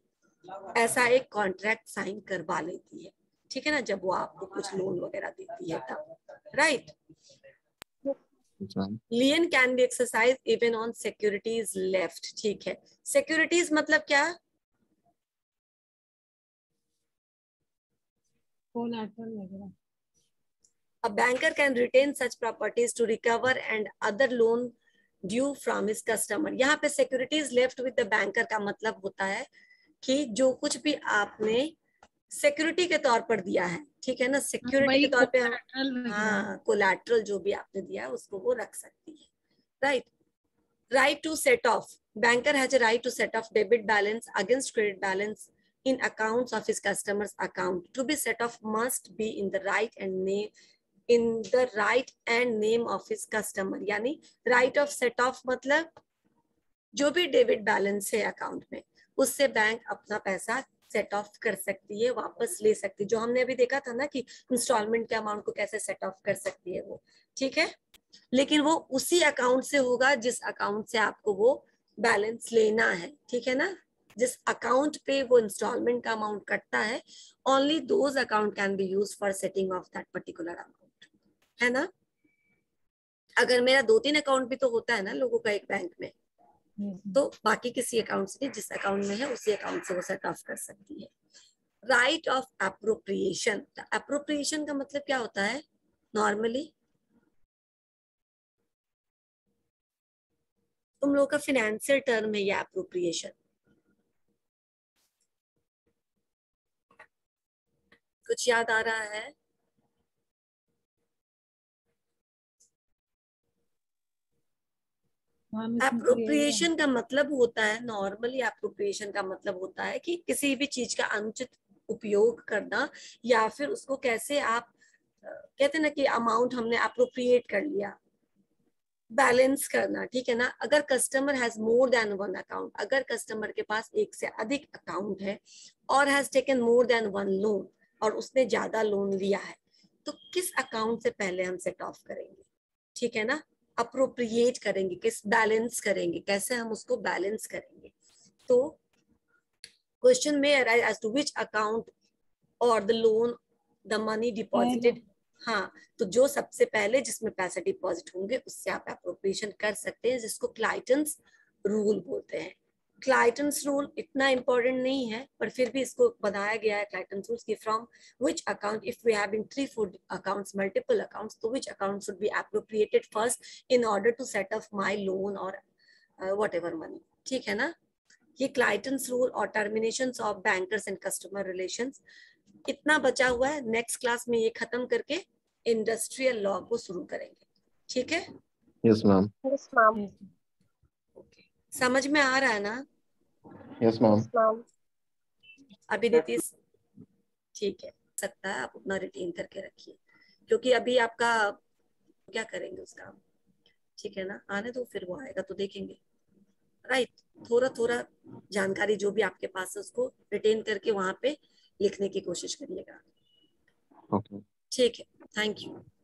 ऐसा एक कॉन्ट्रैक्ट साइन करवा लेती है, ठीक है ना, जब वो आपको कुछ लोन वगैरह देती है तब, right. लियन can be exercise even on securities left, ठीक है. सिक्योरिटीज मतलब क्या, a banker can retain such properties to recover and other loan due from his customer. यहाँ पे securities left with the banker का मतलब होता है कि जो कुछ भी आपने security के तौर पर दिया है, ठीक है ना, security के तौर पे, हाँ, collateral जो भी आपने दिया है उसको वो रख सकती है, right. Right to set off. Banker has a right to set off debit balance against credit balance in accounts of his customers' account. To be set off must be in the right and name of his customer. यानी right of set off मतलब जो भी debit balance है account में उससे bank अपना पैसा set of कर सकती है, वापस ले सकती है. जो हमने अभी देखा था ना कि इंस्टॉलमेंट के अमाउंट को कैसे सेट ऑफ कर सकती है वो, ठीक है, लेकिन वो उसी अकाउंट से होगा जिस अकाउंट से आपको वो बैलेंस लेना है, ठीक है ना, जिस अकाउंट पे वो इंस्टॉलमेंट का अमाउंट कटता है. Only those account can be use for setting off that particular amount, है ना. अगर मेरा 2-3 अकाउंट भी तो होता है ना लोगों का एक बैंक में, तो बाकी किसी अकाउंट से, जिस अकाउंट में है उसी अकाउंट से वो सेट ऑफ कर सकती है. Right of appropriation. एप्रोप्रिएशन का मतलब क्या होता है नॉर्मली, तुम लोग का फिनेंशियल टर्म है या एप्रोप्रिएशन, कुछ याद आ रहा है? एप्रोप्रिएशन का मतलब होता है, नॉर्मली एप्रोप्रिएशन का मतलब होता है कि किसी भी चीज का अनुचित उपयोग करना, या फिर उसको कैसे आप कहते हैं ना कि अमाउंट हमने एप्रोप्रिएट कर लिया, बैलेंस करना, ठीक है ना. अगर customer has more than one account, अगर कस्टमर के पास एक से अधिक अकाउंट है और has taken more than one loan और उसने ज्यादा लोन लिया है, तो किस अकाउंट से पहले हम सेट ऑफ करेंगे, ठीक है ना, अप्रोप्रिएट करेंगे, किस बैलेंस करेंगे, कैसे हम उसको बैलेंस करेंगे. तो क्वेश्चन में arise as to which account और the loan the money deposited हाँ, तो जो सबसे पहले जिसमें पैसे डिपॉजिट होंगे उससे आप एप्रोप्रिएशन कर सकते हैं, जिसको क्लाइटन्स रूल बोलते हैं। क्लाइटन्स रूल इतना इम्पोर्टेंट नहीं है, पर फिर भी इसको बनाया गया है क्लाइटन्स रूल की from which account if we have in 3-4 accounts, multiple accounts, तो which account should be appropriated first in order to set off my loan और व्हाटएवर मनी। ठीक है ना, ये क्लाइटन्स रूल और terminations of bankers and customer relations इतना बचा हुआ है। नेक्स्ट क्लास में ये खत्म करके इंडस्ट्रियल लॉ को शुरू करेंगे। ठीक है? Yes, ma'am. Yes, ma'am. Okay. समझ में आ रहा है ना? Yes, ma'am. अभिनेत्री, ठीक है, सकता है, आप अपना रिटेन करके रखिए, क्योंकि अभी आपका क्या करेंगे उसका, ठीक है ना, आने दो, फिर वो आएगा तो देखेंगे। राइट, थोड़ा थोड़ा जानकारी जो भी आपके पास है उसको रिटेन करके वहां पे लिखने की कोशिश करिएगा। Okay. ठीक है, थैंक यू।